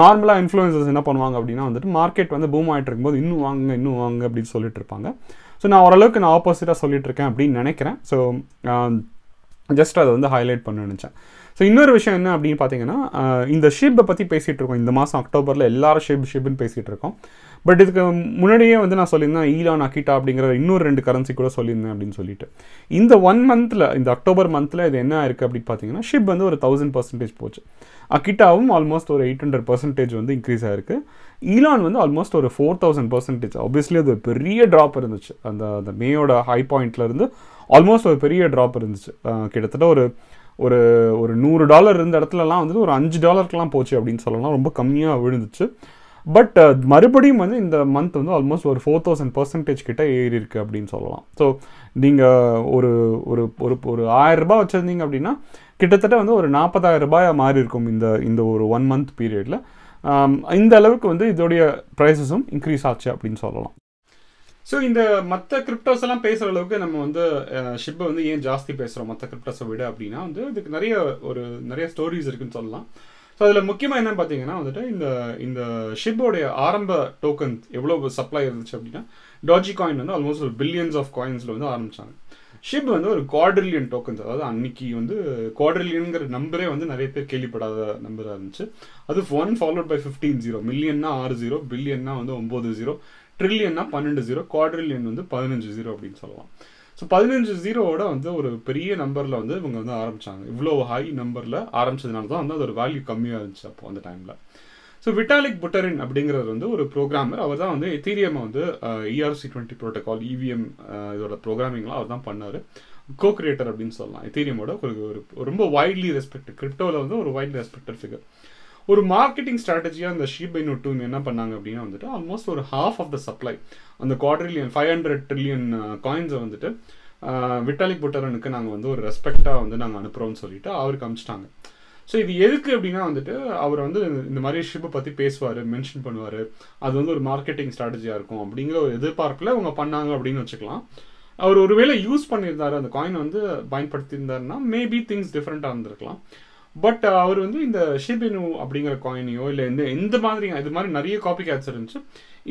நார்மலாக இன்ஃப்ளூயன்சஸ் என்ன பண்ணுவாங்க அப்படின்னா வந்துட்டு மார்க்கெட் வந்து பூம் ஆகிட்டு இருக்கும்போது இன்னும் வாங்க அப்படின்னு சொல்லிட்டு இருப்பாங்க. ஸோ நான் ஓரளவுக்கு நான் ஆப்போசிட்டாக சொல்லிகிட்ருக்கேன் அப்படின்னு நினைக்கிறேன். ஸோ ஜஸ்ட் அதை வந்து ஹைலைட் பண்ண நினச்சேன். ஸோ இன்னொரு விஷயம் என்ன அப்படின்னு பார்த்தீங்கன்னா இந்த ஷிப்பை பற்றி பேசிகிட்டு இருக்கோம். இந்த மாதம் அக்டோபரில் எல்லாரும் ஷிப்னு பேசிகிட்டு இருக்கோம். பட் இதுக்கு முன்னாடியே வந்து நான் சொல்லியிருந்தேன் ஈலான் அகிட்டா அப்படிங்கிற இன்னொரு 2 கரன்சி கூட சொல்லியிருந்தேன் அப்படின்னு சொல்லிட்டு. இந்த 1 மந்தில் இந்த அக்டோபர் மந்தில் இது என்ன இருக்குது அப்படின்னு பார்த்தீங்கன்னா ஷிப் வந்து ஒரு 1000% போச்சு. அகிட்டாவும் ஆல்மோஸ்ட் ஒரு 800% வந்து இன்க்ரீஸ் ஆகிருக்கு. ஈலான் வந்து ஆல்மோஸ்ட் ஒரு 4000%. ஆப்வியஸ்லி அது ஒரு பெரிய ட்ராப் இருந்துச்சு. அந்த மேயோட ஹை பாயிண்ட்லேருந்து ஆல்மோஸ்ட் ஒரு பெரிய ட்ராப் இருந்துச்சு. கிட்டத்தட்ட ஒரு ஒரு ஒரு $100 இருந்த இடத்துலலாம் வந்துட்டு ஒரு $5க்குலாம் போச்சு அப்படின்னு சொல்லலாம். ரொம்ப கம்மியாக விழுந்துச்சு. பட் மறுபடியும் வந்து இந்த மந்த் வந்து ஆல்மோஸ்ட் ஒரு 4000% கிட்ட ஏறி இருக்குது அப்படின்னு சொல்லலாம். ஸோ நீங்கள் ஒரு ஒரு ஒரு ஒரு 1000 ரூபாய் வச்சுருந்தீங்க அப்படின்னா கிட்டத்தட்ட வந்து ஒரு 40,000 ரூபாயாக மாறி இருக்கும் இந்த ஒரு 1 மந்த் பீரியடில். இந்த அளவுக்கு வந்து இதோடைய ப்ரைஸஸும் இன்க்ரீஸ் ஆச்சு அப்படின்னு சொல்லலாம். ஸோ இந்த மற்ற கிரிப்டோஸ் எல்லாம் பேசுகிற அளவுக்கு நம்ம வந்து ஷிப்பை வந்து ஏன் ஜாஸ்தி பேசுகிறோம் மற்ற கிரிப்டோஸை விட அப்படின்னா வந்து இதுக்கு நிறைய ஸ்டோரிஸ் இருக்குதுன்னு சொல்லலாம். ஸோ அதில் முக்கியமாக என்னென்னு பார்த்தீங்கன்னா வந்துட்டு இந்த ஷிப்போடைய ஆரம்ப டோக்கன் எவ்வளோ சப்ளை இருந்துச்சு அப்படின்னா டோஜி காயின் வந்து ஆல்மோஸ்ட் ஒரு billions of coins வந்து ஆரம்பித்தாங்க. ஷிப் வந்து ஒரு $250 million tokens, அதாவது அன்னைக்கு வந்து குவாட்ரில்லியனுங்கிற நம்பரே வந்து நிறைய பேர் கேள்விப்படாத நம்பராக இருந்துச்சு. அது 1 followed by 15 0, மில்லியன்னா 6 0, பில்லியன்னா வந்து 9 0, ட்ரில்லியன்னா 12 0, குவாட்ரில்லியன் வந்து 15 0 அப்படின்னு சொல்லலாம். ஸோ 15 0ோட வந்து ஒரு பெரிய நம்பரில் வந்து இவங்க வந்து ஆரம்பித்தாங்க. இவ்வளோ ஹை நம்பரில் ஆரம்பித்ததுனால தான் வந்து அதோட வேல்யூ கம்மியாக இருந்துச்சு அப்போ அந்த டைமில். ஸோ விட்டாலிக் புட்டரின் அப்படிங்கிறது வந்து ஒரு ப்ரோக்ராமர். அவர் தான் வந்து எத்தீரியமை வந்து ERC20 ப்ரோட்டோக்கால் EVM இதோட ப்ரோக்ராமிங்லாம் அவர் தான் பண்ணார். கோ கிரியேட்டர் அப்படின்னு சொல்லலாம். எத்தீரியமோட ஒரு ரொம்ப வைட்லி ரெஸ்பெக்ட் கிரிப்டோவில் வந்து ஒரு வைட்லி ரெஸ்பெக்டட் ஃபிகர். ஒரு மார்க்கெட்டிங் ஸ்ட்ராட்டஜியாக இந்த ஷிபா இனு டீம் என்ன பண்ணாங்க அப்படின்னா வந்துட்டு ஆல்மோஸ்ட் ஒரு ஹாஃப் ஆஃப் த சப்ளை அந்த குவாட்ரில்லியன் 500 trillion காயின்ஸை வந்துட்டு விட்டாலிக் புட்டரனுக்கு நாங்கள் வந்து ஒரு ரெஸ்பெக்டாக வந்து நாங்கள் அனுப்புகிறோம்னு சொல்லிட்டு அவருக்கு அனுப்பிச்சிட்டாங்க. ஸோ இது எதுக்கு அப்படின்னா வந்துட்டு அவர் வந்து இந்த மாதிரி ஷிப்பை பற்றி பேசுவார், மென்ஷன் பண்ணுவார். அது வந்து ஒரு மார்க்கெட்டிங் ஸ்ட்ராட்டஜியாக இருக்கும் அப்படிங்கிற ஒரு எதிர்பார்ப்பில் அவங்க பண்ணாங்க அப்படின்னு வச்சுக்கலாம். அவர் ஒருவேளை யூஸ் பண்ணியிருந்தார், அந்த காயின் வந்து பயன்படுத்தியிருந்தாருன்னா மேபி திங்ஸ் டிஃப்ரெண்ட்டாக இருந்திருக்கலாம். பட் அவர் வந்து இந்த ஷிபா இனு அப்படிங்கிற காயினையோ இல்லை எந்த மாதிரி இது மாதிரி நிறைய காப்பி கேட்ஸ் இருந்துச்சு,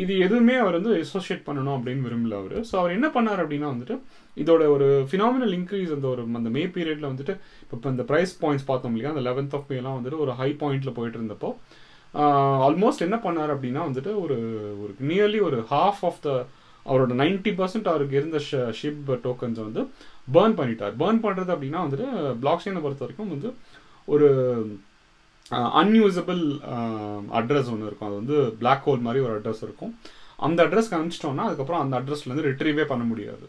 இது எதுவுமே அவர் வந்து அசோசியேட் பண்ணணும் அப்படின்னு விரும்பல அவர். ஸோ அவர் என்ன பண்ணார் அப்படின்னா வந்துட்டு இதோட ஒரு ஃபினாமினல் இன்க்ரீஸ் அந்த ஒரு அந்த மே பீரியடில் வந்துட்டு இப்போ இந்த ப்ரைஸ் பாயிண்ட்ஸ் பார்த்தோம் இல்லையா, அந்த 11th of May வந்துட்டு ஒரு ஹை பாயிண்ட்டில் போயிட்டு இருந்தப்போ ஆல்மோஸ்ட் என்ன பண்ணார் அப்படின்னா வந்துட்டு ஒரு ஒரு நியர்லி ஒரு ஹாஃப் ஆஃப் த அவரோட 90% அவருக்கு இருந்த ஷிப் டோக்கன்ஸை வந்து பேர்ன் பண்ணிட்டார். பேர்ன் பண்ணுறது அப்படின்னா வந்துட்டு பிளாக் செயினை பொறுத்த வரைக்கும் வந்து ஒரு அன்யூசபிள் அட்ரஸ் ஒன்று இருக்கும், அது வந்து பிளாக் ஹோல் மாதிரி ஒரு அட்ரஸ் இருக்கும். அந்த அட்ரஸ்க்கு அனுப்பிச்சிட்டோன்னா அதுக்கப்புறம் அந்த அட்ரஸ்லேருந்து ரிட்ரீவே பண்ண முடியாது.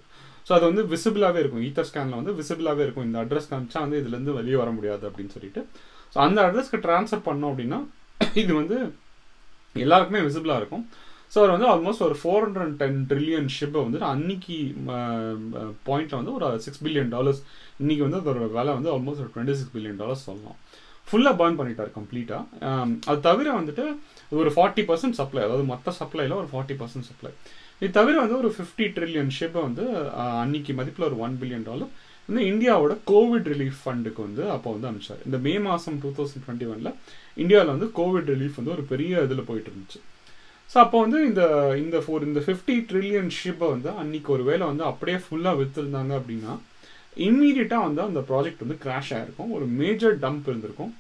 ஸோ அது வந்து விசிபிளாகவே இருக்கும், ஈத்தர் ஸ்கேனில் வந்து விசிபிளாகவே இருக்கும், இந்த அட்ரஸ்க்கு அனுப்பிச்சா வந்து இதுலேருந்து வெளியே வர முடியாது அப்படின்னு சொல்லிட்டு. ஸோ அந்த அட்ரஸ்க்கு ட்ரான்ஸ்ஃபர் பண்ணோம் அப்படின்னா இது வந்து எல்லாருக்குமே விசிபிளாக இருக்கும். ஸோ அவர் வந்து ஆல்மோஸ்ட் ஒரு 410 ட்ரில்லியன் ஷிப்பை வந்துட்டு அன்னைக்கு பாயிண்ட்டில் வந்து ஒரு $6 பில்லியன் இன்றைக்கி வந்து அதோட விலை வந்து ஆல்மோஸ்ட் ஒரு $26 பில்லியன் சொல்லலாம். ஃபுல்லாக பேர்ன் பண்ணிட்டார் கம்ப்ளீட்டாக. அது தவிர வந்துட்டு ஒரு 40% சப்ளை, அதாவது மொத்த சப்ளையில் ஒரு 40% சப்ளை. இது தவிர வந்து ஒரு 50 ட்ரில்லியன் ஷிப்பை வந்து அன்னைக்கு மதிப்பில் ஒரு $1 பில்லியன் வந்து இந்தியாவோட கோவிட் ரிலீஃப் ஃபண்டுக்கு வந்து அப்போ வந்து அனுப்பிச்சார். இந்த மே மாதம் 2021 இந்தியாவில் வந்து கோவிட் ரிலீஃப் வந்து ஒரு பெரிய இதில் போயிட்டு இருந்துச்சு. ஸோ அப்போ வந்து இந்த இந்த 50 ட்ரில்லியன் ஷிப்பை வந்து அன்றைக்கி ஒரு வேளை வந்து அப்படியே ஃபுல்லாக விற்றுருந்தாங்க அப்படின்னா இம்மீடியட்டாக வந்து அந்த ப்ராஜெக்ட் வந்து கிராஷ் ஆகிருக்கும், ஒரு மேஜர் டம்ப் இருந்திருக்கும்,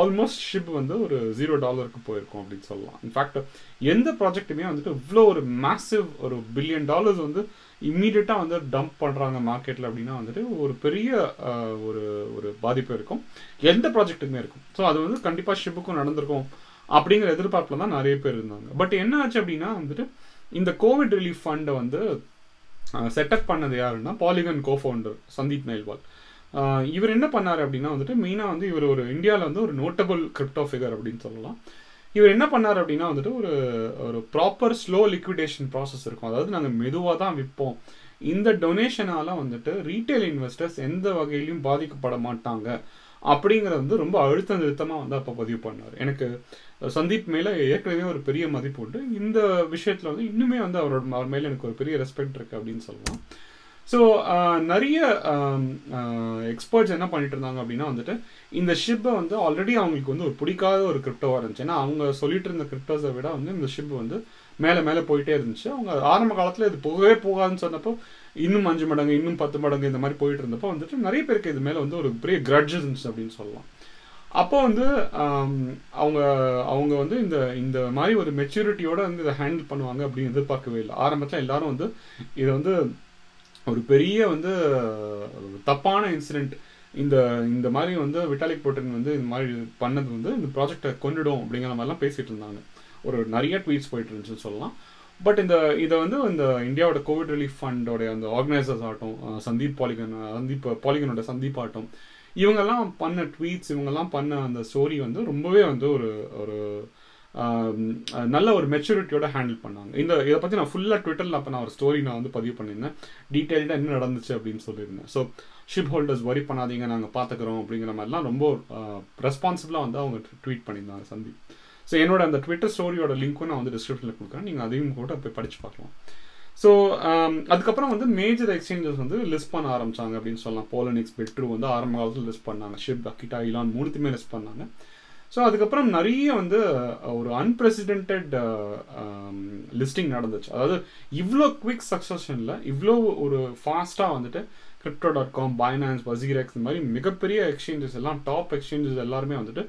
ஆல்மோஸ்ட் ஷிப் வந்து ஒரு $0க்கு போயிருக்கும் அப்படின்னு சொல்லலாம். இன்ஃபேக்ட் எந்த ப்ராஜெக்ட்டுமே வந்துட்டு இவ்வளோ ஒரு மேசிவ் ஒரு $1 பில்லியன் வந்து இம்மீடியட்டாக வந்து டம்ப் பண்ணுறாங்க மார்க்கெட்டில் அப்படின்னா வந்துட்டு ஒரு பெரிய ஒரு ஒரு பாதிப்பு இருக்கும், எந்த ப்ராஜெக்ட்டுமே இருக்கும். ஸோ அது வந்து கண்டிப்பாக ஷிப்புக்கும் நடந்திருக்கும் அப்படிங்கிற எதிர்பார்ப்பில் தான் நிறைய பேர் இருந்தாங்க. பட் என்ன ஆச்சு அப்படின்னா வந்துட்டு இந்த கோவிட் ரிலீஃப் ஃபண்டை வந்து செட்டப் பண்ணது யாருன்னா பாலிகன் கோஃபவுண்டர் சந்தீப் நெய்வால். இவர் என்ன பண்ணார் அப்படின்னா வந்துட்டு மெயினாக வந்து இவர் ஒரு இந்தியாவில் வந்து ஒரு நோட்டபுள் கிரிப்டோ ஃபிகர் அப்படின்னு சொல்லலாம். இவர் என்ன பண்ணார் அப்படின்னா வந்துட்டு ஒரு ஒரு ப்ராப்பர் ஸ்லோ லிக்விடேஷன் ப்ராசஸ் இருக்கும், அதாவது நாங்கள் மெதுவாக தான் விற்போம், இந்த டொனேஷனால் வந்துட்டு ரீட்டைல் இன்வெஸ்டர்ஸ் எந்த வகையிலையும் பாதிக்கப்பட மாட்டாங்க அப்படிங்கிறது வந்து ரொம்ப அழுத்த நிறுத்தமாக வந்து அப்போ பதிவு பண்ணார். எனக்கு சந்தீப் மேலே ஏற்கனவே ஒரு பெரிய மதிப்பு உண்டு, இந்த விஷயத்தில் வந்து இன்னுமே வந்து அவர் மேலே எனக்கு ஒரு பெரிய ரெஸ்பெக்ட் இருக்குது அப்படின்னு சொல்லலாம். ஸோ நிறைய எக்ஸ்பர்ட்ஸ் என்ன பண்ணிட்டு இருந்தாங்க அப்படின்னா வந்துட்டு இந்த ஷிப்பை வந்து ஆல்ரெடி அவங்களுக்கு வந்து ஒரு பிடிக்காத ஒரு கிரிப்டோவாக இருந்துச்சு, ஏன்னா அவங்க சொல்லிட்டு இருந்த கிரிப்டோஸை விட வந்து இந்த ஷிப் வந்து மேலே மேலே போயிட்டே இருந்துச்சு. அவங்க ஆரம்ப காலத்தில் இது போகவே போகாதுன்னு சொன்னப்போ இன்னும் 5 மடங்கு இன்னும் 10 மடங்கு இந்த மாதிரி போயிட்டு இருந்தப்போ வந்துட்டு நிறைய பேருக்கு இது மேலே வந்து ஒரு பெரிய கிரட்ஜ் இருந்துச்சு அப்படின்னு சொல்லலாம். அப்போ வந்து அவங்க அவங்க வந்து இந்த இந்த மாதிரி ஒரு மெச்சூரிட்டியோடு வந்து இதை ஹேண்டில் பண்ணுவாங்க அப்படின்னு எதிர்பார்க்கவே இல்லை. ஆரம்பத்தில் எல்லாரும் வந்து இதை வந்து ஒரு பெரிய வந்து தப்பான இன்சிடெண்ட், இந்த இந்த மாதிரி வந்து விட்டாலிக் புட்டின் வந்து இந்த மாதிரி பண்ணது வந்து இந்த ப்ராஜெக்டை கொண்டுடும் அப்படிங்கிற மாதிரிலாம் பேசிகிட்டு இருந்தாங்க. ஒரு நிறைய ட்வீட்ஸ் போயிட்டு இருந்துச்சுன்னு சொல்லலாம். பட் இந்த இதை வந்து இந்த இந்தியாவோட கோவிட் ரிலீஃப் ஃபண்டோடைய அந்த ஆர்கனைசர்ஸ் ஆகட்டும், பாலிகனோட சந்தீப் ஆகட்டும், இவங்கெல்லாம் பண்ண ட்வீட்ஸ், இவங்கெல்லாம் பண்ண அந்த ஸ்டோரி வந்து ரொம்பவே வந்து ஒரு ஒரு நல்ல ஒரு மெச்சூரிட்டியோட ஹேண்டில் பண்ணாங்க. இந்த இதை பற்றி நான் ஃபுல்லாக ட்விட்டரில் அப்போ நான் ஒரு ஸ்டோரி நான் வந்து பதிவு பண்ணியிருந்தேன், டீட்டெயில்டாக என்ன நடந்துச்சு அப்படின்னு சொல்லியிருந்தேன். ஸோ ஷிப் ஹோல்டர்ஸ் வரி பண்ணாதீங்க, நாங்கள் பார்த்துக்கிறோம் அப்படிங்கிற மாதிரிலாம் ரொம்ப ரெஸ்பான்சிபிளாக வந்து அவங்க ட்வீட் பண்ணியிருந்தாங்க சந்தீப். ஸோ என்னோட அந்த ட்விட்டர் ஸ்டோரியோட லிங்க்கும் நான் வந்து டிஸ்கிரிப்ஷனில் கொடுக்குறேன், நீங்கள் அதையும் கூட போய் படித்து பார்க்கலாம். ஸோ அதுக்கப்புறம் வந்து மேஜர் எக்ஸ்சேஞ்சஸ் வந்து லிஸ்ட் பண்ண ஆரம்பித்தாங்க அப்படின்னு சொல்லலாம். போலனிக்ஸ், பெட்ரூ வந்து ஆரம்ப காலத்தில் லிஸ்ட் பண்ணாங்க, ஷிப், அக்கிட்டா, இலான் 3யுமே லிஸ்ட் பண்ணாங்க. ஸோ அதுக்கப்புறம் நிறைய வந்து ஒரு அன்பிரசிடென்டட் லிஸ்டிங் நடந்துச்சு, அதாவது இவ்வளோ குவிக் சக்ஸஷனில் இவ்வளோ ஒரு ஃபாஸ்ட்டாக வந்துட்டு Crypto.com, Binance, WazirX இந்த மாதிரி மிகப்பெரிய எக்ஸ்சேஞ்சஸ் எல்லாம், டாப் எக்ஸ்சேஞ்சஸ் எல்லாருமே வந்துட்டு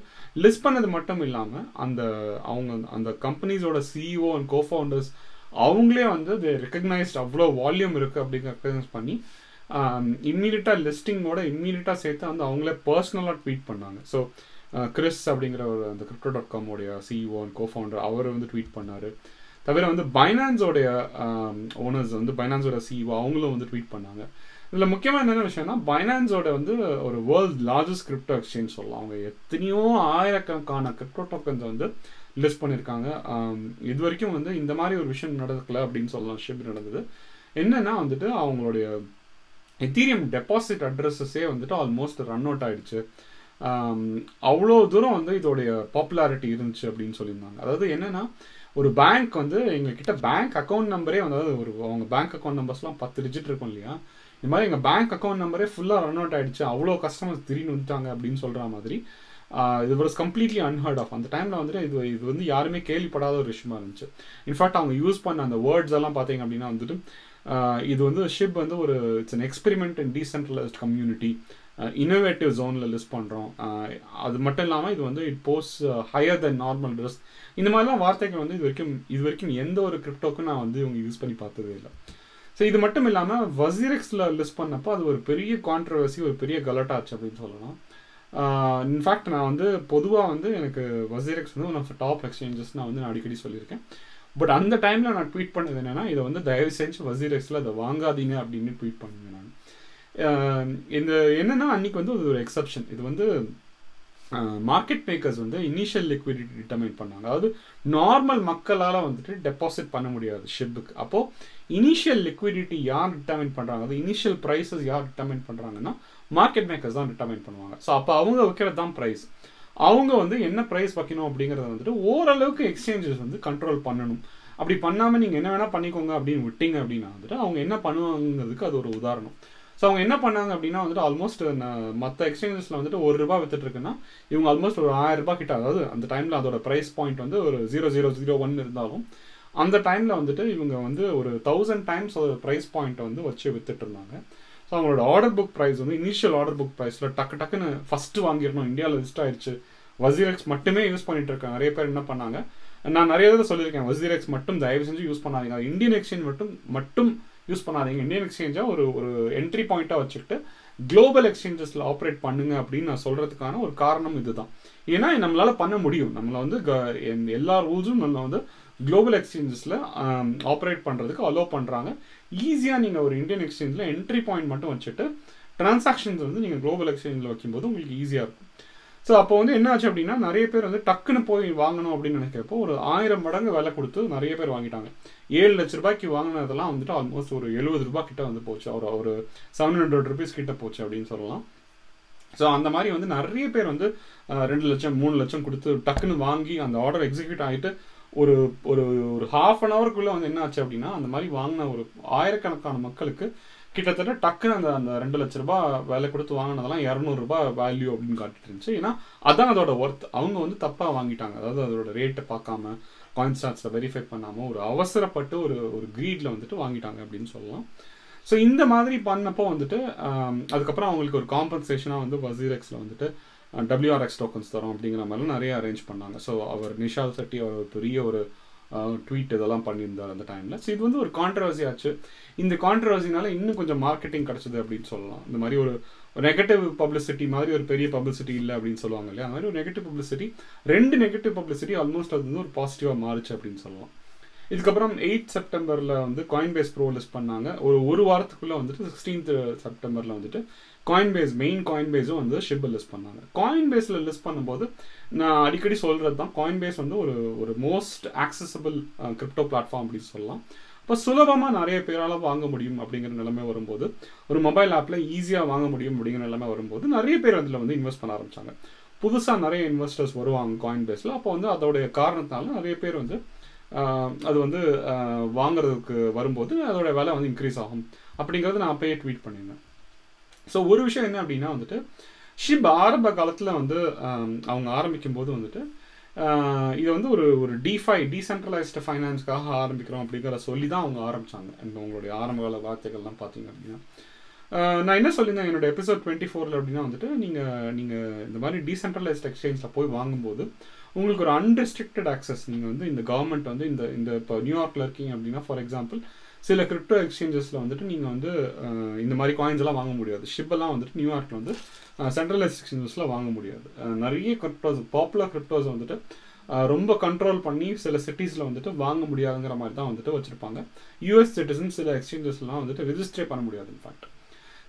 லிஸ்ட் பண்ணது மட்டும் இல்லாமல் அந்த அவங்க அந்த கம்பெனிஸோட சிஇஓ அண்ட் கோஃபவுண்டர்ஸ் அவங்களே வந்து அது ரெக்கக்னைஸ்ட், அவ்வளோ வால்யூம் இருக்குது அப்படிங்கிற ரெக்கக்னைஸ் பண்ணி இம்மீடியட்டாக லிஸ்டிங்கோட இம்மீடியட்டாக சேர்த்து வந்து அவங்களே பர்சனலாக ட்வீட் பண்ணாங்க. ஸோ கிறிஸ் அப்படிங்கிற ஒரு அந்த Crypto.com உடைய சிஇஓ அண்ட் கோஃபவுண்டர் அவர் வந்து ட்வீட் பண்ணார். தவிர வந்து பைனான்ஸோடைய ஓனர்ஸ் வந்து பைனான்ஸோட சிஇஓ அவங்களும் வந்து ட்வீட் பண்ணாங்க. இதில் முக்கியமாக என்னென்ன விஷயம்னா பைனான்ஸோட வந்து ஒரு வேர்ல்ட் லார்ஜஸ்ட் கிரிப்டோ எக்ஸ்சேஞ்ச் சொல்லலாம், அவங்க எத்தனையோ ஆயிரக்கணக்கான கிரிப்டோ டோக்கன்ஸை வந்து லிஸ்ட் பண்ணியிருக்காங்க. இது வரைக்கும் வந்து இந்த மாதிரி ஒரு விஷயம் நடக்கலை அப்படின்னு சொல்லலாம். ஷிப் நடந்தது என்னென்னா வந்துட்டு அவங்களுடைய எத்தீரியம் டெபாசிட் அட்ரஸஸே வந்துட்டு ஆல்மோஸ்ட் ரன் அவுட் ஆகிடுச்சு. அவ்வளோ தூரம் வந்து இதோடைய பாப்புலாரிட்டி இருந்துச்சு அப்படின்னு சொல்லியிருந்தாங்க. அதாவது என்னென்னா, ஒரு பேங்க் வந்து எங்ககிட்ட பேங்க் அக்கௌண்ட் நம்பரே வந்து, அதாவது ஒரு அவங்க பேங்க் அக்கௌண்ட் நம்பர்ஸ்லாம் 10 டிஜிட் இருக்கும் இல்லையா, இந்த மாதிரி எங்கள் பேங்க் அக்கௌண்ட் நம்பரே ஃபுல்லாக ரன் அவுட் ஆகிடுச்சு, அவ்வளோ கஸ்டமர்ஸ் திடீர்னு வந்துட்டாங்க அப்படின்னு சொல்கிற மாதிரி. இது வாஸ் கம்ப்ளீட்லி அன்ஹர்ட் ஆஃப். அந்த டைமில் வந்துட்டு இது வந்து யாருமே கேள்விப்படாத ஒரு விஷயமா இருந்துச்சு. இன்ஃபேக்ட் அவங்க யூஸ் பண்ண அந்த வேர்ட்ஸ் எல்லாம் பார்த்தீங்க அப்படின்னா வந்துட்டு, இது வந்து ஷிப் வந்து ஒரு it's an experiment and decentralised community, innovative ஜோனில் லிஸ்ட் பண்ணுறோம், அது மட்டும் இல்லாமல் இது வந்து it Bose higher than normal risk, இந்த மாதிரிலாம் வார்த்தைகள் வந்து இது வரைக்கும் எந்த ஒரு கிரிப்டோக்கும் நான் வந்து இவங்க யூஸ் பண்ணி பார்த்ததே இல்லை. ஸோ இது மட்டும் இல்லாமல் வசிரெக்ஸில் லிஸ்ட் பண்ணப்போ அது ஒரு பெரிய கான்ட்ரவர்சி, ஒரு பெரிய கலட்டாச்சு அப்படின்னு சொல்லலாம். இன்ஃபேக்ட் நான் வந்து பொதுவாக வந்து எனக்கு WazirX வந்து ஒன் ஆஃப் டாப் எக்ஸ்சேஞ்சஸ் நான் வந்து நான் அடிக்கடி சொல்லியிருக்கேன். பட் அந்த டைமில் நான் ட்வீட் பண்ணது என்னென்னா, இதை வந்து தயவு செஞ்சு WazirXல அதை வாங்காதீங்க அப்படின்னு ட்வீட் பண்ணுவேன் நான். இந்த என்னென்னா அன்றைக்கி வந்து ஒரு எக்ஸப்ஷன், இது வந்து மார்க்கெட் மேக்கர்ஸ் வந்து இனிஷியல் லிக்விடிட்டி டிட்டர்மைன் பண்ணாங்க. அதாவது நார்மல் மக்களால் வந்துட்டு டெபாசிட் பண்ண முடியாது ஷிப்புக்கு. அப்போது இனிஷியல் லிக்விடிட்டி யார் டிட்டர்மைன் பண்ணுறாங்க, அது இனிஷியல் ப்ரைஸஸ் யார் டிட்டர்மைன் பண்ணுறாங்கன்னா மார்க்கெட் மேக்கர்ஸ் தான் டிட்டர்மைன் பண்ணுவாங்க. ஸோ அப்போ அவங்க வைக்கிறது தான் ப்ரைஸ். அவங்க வந்து என்ன ப்ரைஸ் வைக்கணும் அப்படிங்கிறத வந்துட்டு ஓரளவுக்கு எக்ஸ்சேஞ்சஸ் வந்து கண்ட்ரோல் பண்ணணும். அப்படி பண்ணாமல் நீங்கள் என்ன வேணால் பண்ணிக்கோங்க அப்படின்னு விட்டிங்க அப்படின்னா வந்துட்டு அவங்க என்ன பண்ணுவாங்கிறதுக்கு அது ஒரு உதாரணம். ஸோ அவங்க என்ன பண்ணாங்க அப்படின்னா வந்துட்டு ஆல்மோஸ்ட் மற்ற எக்ஸ்சேஞ்சஸில் வந்துட்டு ₹1 விற்றுட்டுருக்குன்னா இவங்க ஆல்மோஸ்ட் ஒரு ₹1000 கிட்ட, அதாவது அந்த டைமில் அதோட ப்ரைஸ் பாயிண்ட் வந்து ஒரு 0.001 இருந்தாலும் அந்த டைமில் வந்துட்டு இவங்க வந்து ஒரு 1000 times அதோட ப்ரைஸ் பாயிண்ட்டை வந்து வச்சு விற்றுட்டு இருந்தாங்க. ஸோ அவங்களோட ஆர்டர் புக் ப்ரைஸ் வந்து இனிஷியல் ஆர்டர் புக் ப்ரைஸில் டக்குன்னு ஃபஸ்ட்டு வாங்கிடணும், இந்தியாவில் லிஸ்ட் ஆகிடுச்சு, WazirX மட்டுமே யூஸ் பண்ணிகிட்டு இருக்கேன். நிறைய பேர் என்ன பண்ணாங்க, நான் நிறைய தடவை சொல்லியிருக்கேன், WazirX மட்டும் தயவு செஞ்சு யூஸ் பண்ணாதீங்க, இந்தியன் எக்ஸ்சேஞ்ச் மட்டும் யூஸ் பண்ணாதீங்க, இந்தியன் எக்ஸ்சேஞ்சாக ஒரு என்ட்ரி பாயிண்ட்டாக வச்சுக்கிட்டு குளோபல் எக்ஸ்சேஞ்சஸில் ஆப்ரேட் பண்ணுங்க அப்படின்னு நான் சொல்கிறதுக்கான ஒரு காரணம் இது தான். ஏன்னா நம்மளால் பண்ண முடியும், நம்மளை வந்து எல்லா ரூல்ஸும் நம்மளை வந்து குளோபல் எக்ஸ்சேஞ்சஸில் ஆப்ரேட் பண்ணுறதுக்கு அலோவ் பண்ணுறாங்க. ஈஸியாக நீங்கள் ஒரு இந்தியன் எக்ஸ்சேஞ்சில் என்ட்ரி பாயிண்ட் மட்டும் வச்சுட்டு ட்ரான்சாக்ஷன்ஸ் வந்து நீங்கள் குளோபல் எக்ஸ்சேஞ்சில் வைக்கும்போது உங்களுக்கு ஈஸியாக இருக்கும். ஸோ அப்போ வந்து என்ன ஆச்சு அப்படின்னா, நிறைய பேர் வந்து டக்குன்னு போய் வாங்கணும் அப்படின்னு நினைக்கிறப்போ ஒரு 1000 மடங்கு விலை கொடுத்து நிறைய பேர் வாங்கிட்டாங்க. ₹7 லட்சம் வாங்கினதெல்லாம் வந்துட்டு ஆல்மோஸ்ட் ஒரு ₹70 கிட்ட வந்து போச்சு, ஒரு ₹700 கிட்ட போச்சு அப்படின்னு சொல்லலாம். ஸோ அந்த மாதிரி வந்து நிறைய பேர் வந்து ₹2 லட்சம் ₹3 லட்சம் கொடுத்து டக்குன்னு வாங்கி அந்த ஆர்டர் எக்ஸிக்யூட் ஆகிட்டு ஒரு ஒரு ஒரு ½ hourக்குள்ளே வந்து என்ன ஆச்சு அப்படின்னா, அந்த மாதிரி வாங்கின ஒரு 1000கணக்கான மக்களுக்கு கிட்டத்தட்ட டக்குன்னு அந்த அந்த ₹2 லட்சம் விலை கொடுத்து வாங்கினதெல்லாம் ₹200 வேல்யூ அப்படின்னு காட்டிட்டு இருந்துச்சு. ஏன்னா அதான் அதோட ஒர்த். அவங்க வந்து தப்பாக வாங்கிட்டாங்க, அதாவது அதோட ரேட்டை பார்க்காம, காயின் ஸ்டாட்ஸை வெரிஃபை பண்ணாமல், ஒரு அவசரப்பட்டு ஒரு கிரீடில் வந்துட்டு வாங்கிட்டாங்க அப்படின்னு சொல்லலாம். ஸோ இந்த மாதிரி பண்ணப்போ வந்துட்டு அதுக்கப்புறம் அவங்களுக்கு ஒரு காம்பன்சேஷனாக வந்து WazirXல வந்துட்டு WRX டோக்கன்ஸ் தரோம் அப்படிங்கிற மாதிரிலாம் நிறைய அரேஞ்ச் பண்ணாங்க. ஸோ அவர் நிஷால் செட்டி அவர் பெரிய ஒரு ட்வீட் இதெல்லாம் பண்ணியிருந்தார் அந்த டைமில். ஸோ இது வந்து ஒரு கான்ட்ரவர்சி ஆச்சு. இந்த கான்ட்ரவர்சினால இன்னும் கொஞ்சம் மார்க்கெட்டிங் கிடச்சிது அப்படின்னு சொல்லலாம். இந்த மாதிரி ஒரு நெகட்டிவ் பப்ளிசிட்டி மாதிரி ஒரு பெரிய பப்ளிசிட்டி இல்லை அப்படின்னு சொல்லுவாங்க இல்லையா, அந்த மாதிரி ஒரு negative publicity, 2 negative publicity almost அது வந்து ஒரு பாசிட்டிவாக மாறிச்சு அப்படின்னு சொல்லலாம். இதுக்கப்புறம் 8 செப்டம்பரில் வந்து காயின்பேஸ் ப்ரோ லிஸ்ட் பண்ணாங்க. ஒரு வாரத்துக்குள்ளே வந்துட்டு 16 செப்டம்பரில் வந்துட்டு காயின்பேஸ் மெயின் காயின்பேஸும் வந்து ஷிப் லிஸ்ட் பண்ணாங்க. காயின்பேஸில் லிஸ்ட் பண்ணும்போது நான் அடிக்கடி சொல்கிறது தான், காயின்பேஸ் வந்து ஒரு ஒரு மோஸ்ட் ஆக்சசபிள் கிரிப்டோ பிளாட்ஃபார்ம் அப்படின்னு சொல்லலாம். அப்போ சுலபமாக நிறைய பேரால் வாங்க முடியும் அப்படிங்கிற நிலைமை வரும்போது, ஒரு மொபைல் ஆப்பில் ஈஸியாக வாங்க முடியும் அப்படிங்கிற நிலைமை வரும்போது நிறைய பேர் அதில் வந்து இன்வெஸ்ட் பண்ண ஆரம்பித்தாங்க. புதுசாக நிறைய இன்வெஸ்டர்ஸ் வருவாங்க காயின்பேஸில். அப்போ வந்து அதோடைய காரணத்தினால நிறைய பேர் வந்து அது வந்து வாங்கிறதுக்கு வரும்போது அதோடய விலை வந்து இன்க்ரீஸ் ஆகும் அப்படிங்கிறது நான் அப்போயே ட்வீட் பண்ணியிருந்தேன். ஸோ ஒரு விஷயம் என்ன அப்படின்னா வந்துட்டு, ஷிப் ஆரம்ப காலத்தில் வந்து அவங்க ஆரம்பிக்கும் போது வந்துட்டு இதை வந்து ஒரு ஒரு டிஃபை டீசென்ட்ரலைஸ்டு ஃபைனான்ஸ்க்காக ஆரம்பிக்கிறோம் அப்படிங்கிற சொல்லி தான் அவங்க ஆரம்பித்தாங்க. அவங்களுடைய ஆரம்பகால வார்த்தைகள்லாம் பார்த்தீங்க அப்படின்னா, நான் என்ன சொல்லியிருந்தேன் என்னோட எபிசோட் 24 அப்படின்னா வந்துட்டு, நீங்கள் இந்த மாதிரி டீசென்ட்ரலைஸ்ட் எக்ஸ்சேஞ்சில் போய் வாங்கும்போது உங்களுக்கு ஒரு அன்ரெஸ்ட்ரிக்டட் ஆக்சஸ், நீங்கள் வந்து இந்த கவர்மெண்ட் வந்து இந்த இந்த இப்போ நியூயார்க்கில் இருக்கீங்க அப்படின்னா ஃபார் எக்ஸாம்பிள், சில கிரிப்டோ எக்ஸ்சேஞ்சஸில் வந்துட்டு நீங்கள் வந்து இந்த மாதிரி காயின்ஸ் எல்லாம் வாங்க முடியாது. ஷிப்பெல்லாம் வந்துட்டு நியூயார்க்கில் வந்து சென்ட்ரலைஸ் எக்ஸ்சேஞ்சஸில் வாங்க முடியாது. நிறைய கிரிப்டோஸ், பாப்புலர் கிரிப்டோஸ் வந்துட்டு ரொம்ப கண்ட்ரோல் பண்ணி சில சிட்டிஸில் வந்துட்டு வாங்க முடியாதுங்கிற மாதிரி தான் வந்துட்டு வச்சுருப்பாங்க. US சிட்டிசன் சில எக்ஸ்சேஞ்சஸ்லாம் வந்துட்டு ரெஜிஸ்டரே பண்ண முடியாது இன்ஃபேக்ட்.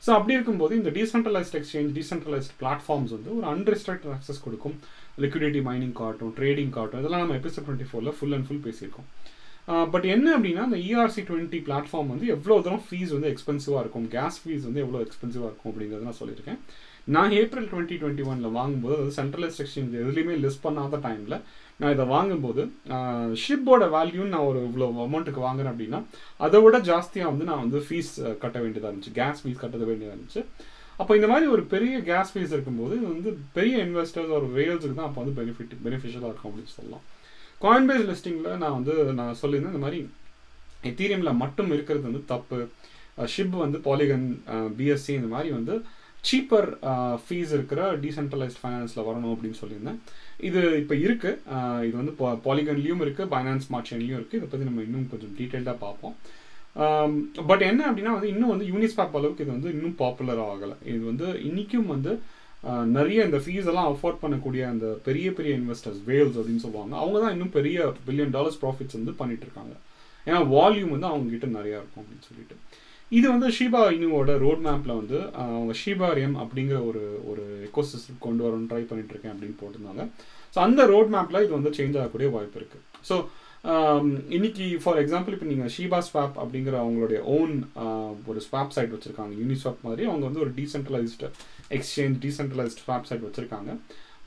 ஸோ அப்படி இருக்கும்போது இந்த டீசென்ட்ரலைஸ்ட் எக்ஸ்சேஞ்ச், டீசென்ட்ரலைஸ்ட் பிளாட்ஃபார்ம்ஸ் வந்து ஒரு அன்ரெஸ்ட்ரிக்டட் ஆக்சஸ் கொடுக்கும். லிக்விடிட்டி மைனிங் காட்டும், ட்ரேடிங் காட்டும், இதெல்லாம் நம்ம எபிசோட் 24 ஃபுல் அண்ட் ஃபுல் பேசியிருக்கோம். பட் என்ன அப்படின்னா, அந்த ERC20 பிளாட்ஃபார்ம் வந்து எவ்வளோ தூரம் ஃபீஸ் வந்து எக்ஸ்பென்சிவாக இருக்கும், கேஸ் ஃபீஸ் வந்து எவ்வளோ எக்ஸ்பென்சிவாக இருக்கும் அப்படிங்கிறது நான் சொல்லியிருக்கேன். நான் ஏப்ரல் 2021 வாங்கும்போது சென்ட்ரலைஸ் எக்ஸ்சேஞ்ச் எதுலேயுமே லிஸ்ட் பண்ணாத டைமில் நான் இதை வாங்கும்போது ஷிப்போட வேல்யூன்னு நான் ஒரு இவ்வளோ அமௌண்ட்டுக்கு வாங்குறேன் அப்படின்னா அதை விட ஜாஸ்தியாக வந்து நான் வந்து ஃபீஸ் கட்ட வேண்டியதாக இருந்துச்சு, கேஸ் ஃபீஸ் கட்ட வேண்டியதாக இருந்துச்சு. அப்போ இந்த மாதிரி ஒரு பெரிய கேஸ் ஃபீஸ் இருக்கும்போது இது வந்து பெரிய இன்வெஸ்டர்ஸ் ஒரு வேல்ஸுக்கு தான் அப்போ வந்து பெனிஃபிஷியலாக இருக்கும் அப்படின்னு சொல்லலாம். காயின்பேஸ் லிஸ்டிங்கில் நான் சொல்லியிருந்தேன் இந்த மாதிரி எத்தீரியமில் மட்டும் இருக்கிறது வந்து தப்பு, ஷிப் வந்து பாலிகன் பிஎஸ்சி இந்த மாதிரி வந்து சீப்பர் ஃபீஸ் இருக்கிற டீசென்ட்ரலைஸ்ட் ஃபைனான்ஸில் வரணும் அப்படின்னு சொல்லியிருந்தேன். இது இப்போ இருக்குது, இது வந்து பாலிகன்லேயும் இருக்குது, பைனான்ஸ் ஸ்மார்ட் செயின்லேயும் இருக்குது. இதை பற்றி நம்ம இன்னும் கொஞ்சம் டீட்டெயில்டாக பார்ப்போம். பட் என்ன அப்படின்னா வந்து இன்னும் வந்து யூனிஸ்வாப் அளவுக்கு இது வந்து இன்னும் பாப்புலர் ஆகலை. இது வந்து இன்றைக்கும் வந்து நிறைய இந்த ஃபீஸ் எல்லாம் அஃபோர்ட் பண்ணக்கூடிய அந்த பெரிய பெரிய இன்வெஸ்டர்ஸ் வேல்ஸ் அப்படின்னு சொல்லுவாங்க, அவங்க தான் இன்னும் பெரிய $1 billion ப்ராஃபிட்ஸ் வந்து பண்ணிட்டு இருக்காங்க. ஏன்னா வால்யூம் வந்து அவங்ககிட்ட நிறையா இருக்கும் அப்படின்னு சொல்லிட்டு. இது வந்து ஷிபா இனுவோட ரோட் மேப்பில் வந்து அவங்க ஷிபாரியம் அப்படிங்கிற ஒரு எக்கோசிஸ்டம் கொண்டு வரணும்னு ட்ரை பண்ணிட்டு இருக்கேன் அப்படின்னு போட்டிருந்தாங்க. ஸோ அந்த ரோட் மேப்பில் இது வந்து சேஞ்ச் ஆகக்கூடிய வாய்ப்பு இருக்குது. ஸோ இன்னைக்கு ஃபார் எக்ஸாம்பிள் இப்போ நீங்கள் ஷிபா ஸ்வாப் அப்படிங்கிற அவங்களுடைய ஓன் ஒரு ஸ்வாப் சைட் வச்சுருக்காங்க, யூனிஸ்வாப் மாதிரி அவங்க வந்து ஒரு decentralised exchange decentralised swap site வச்சுருக்காங்க.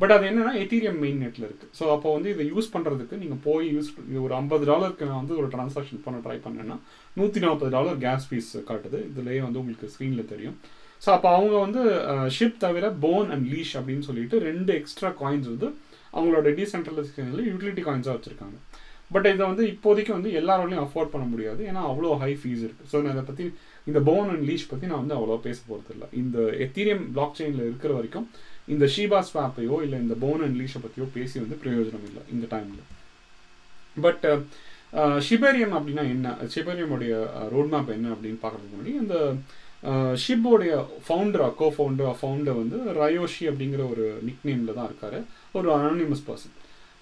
பட் அது என்னென்னா எத்தீரியம் மெயின் நெட்டில் இருக்குது. ஸோ அப்போ வந்து இதை யூஸ் பண்ணுறதுக்கு நீங்கள் போய் இது ஒரு $50 நான் வந்து ஒரு ட்ரான்சாக்ஷன் பண்ண ட்ரை பண்ணேன்னா $140 கேஸ் ஃபீஸ் காட்டுது. இதுலேயே வந்து உங்களுக்கு ஸ்க்ரீனில் தெரியும். ஸோ அப்போ அவங்க வந்து ஷிப் தவிர போன் அண்ட் லீஷ் அப்படின்னு சொல்லிட்டு 2 எக்ஸ்ட்ரா காயின்ஸ் வந்து அவங்களோட டீசென்ட்ரலைஸ்டு யூட்டிலிட்டி காயின்ஸாக வச்சுருக்காங்க. பட் இதை வந்து இப்போதைக்கு வந்து எல்லாராலையும் அஃபோர்ட் பண்ண முடியாது, ஏன்னா அவ்வளோ ஹை ஃபீஸ் இருக்குது. ஸோ நான் இதை பற்றி இந்த போன் அண்ட் லீஷ் பற்றி நான் வந்து அவ்வளோ பேச போகிறது இல்லை. இந்த எத்தீரியம் பிளாக் செயினில் இருக்கிற வரைக்கும் இந்த ஷிபா ஸ்வாப்பையோ இல்லை இந்த போன் அண்ட் லீஷை பற்றியோ பேசி வந்து பிரயோஜனம் இல்லை இந்த டைமில். பட் ஷிபேரியம் அப்படின்னா என்ன, ஷிபேரியமுடைய ரோட் மேப் என்ன அப்படின்னு பார்க்குறதுக்கு முன்னாடி இந்த ஷிப்போடைய ஃபவுண்டர் வந்து ரயோஷி அப்படிங்கிற ஒரு நிக் நேமில் தான் இருக்கார், ஒரு அனானிமஸ் பர்சன்.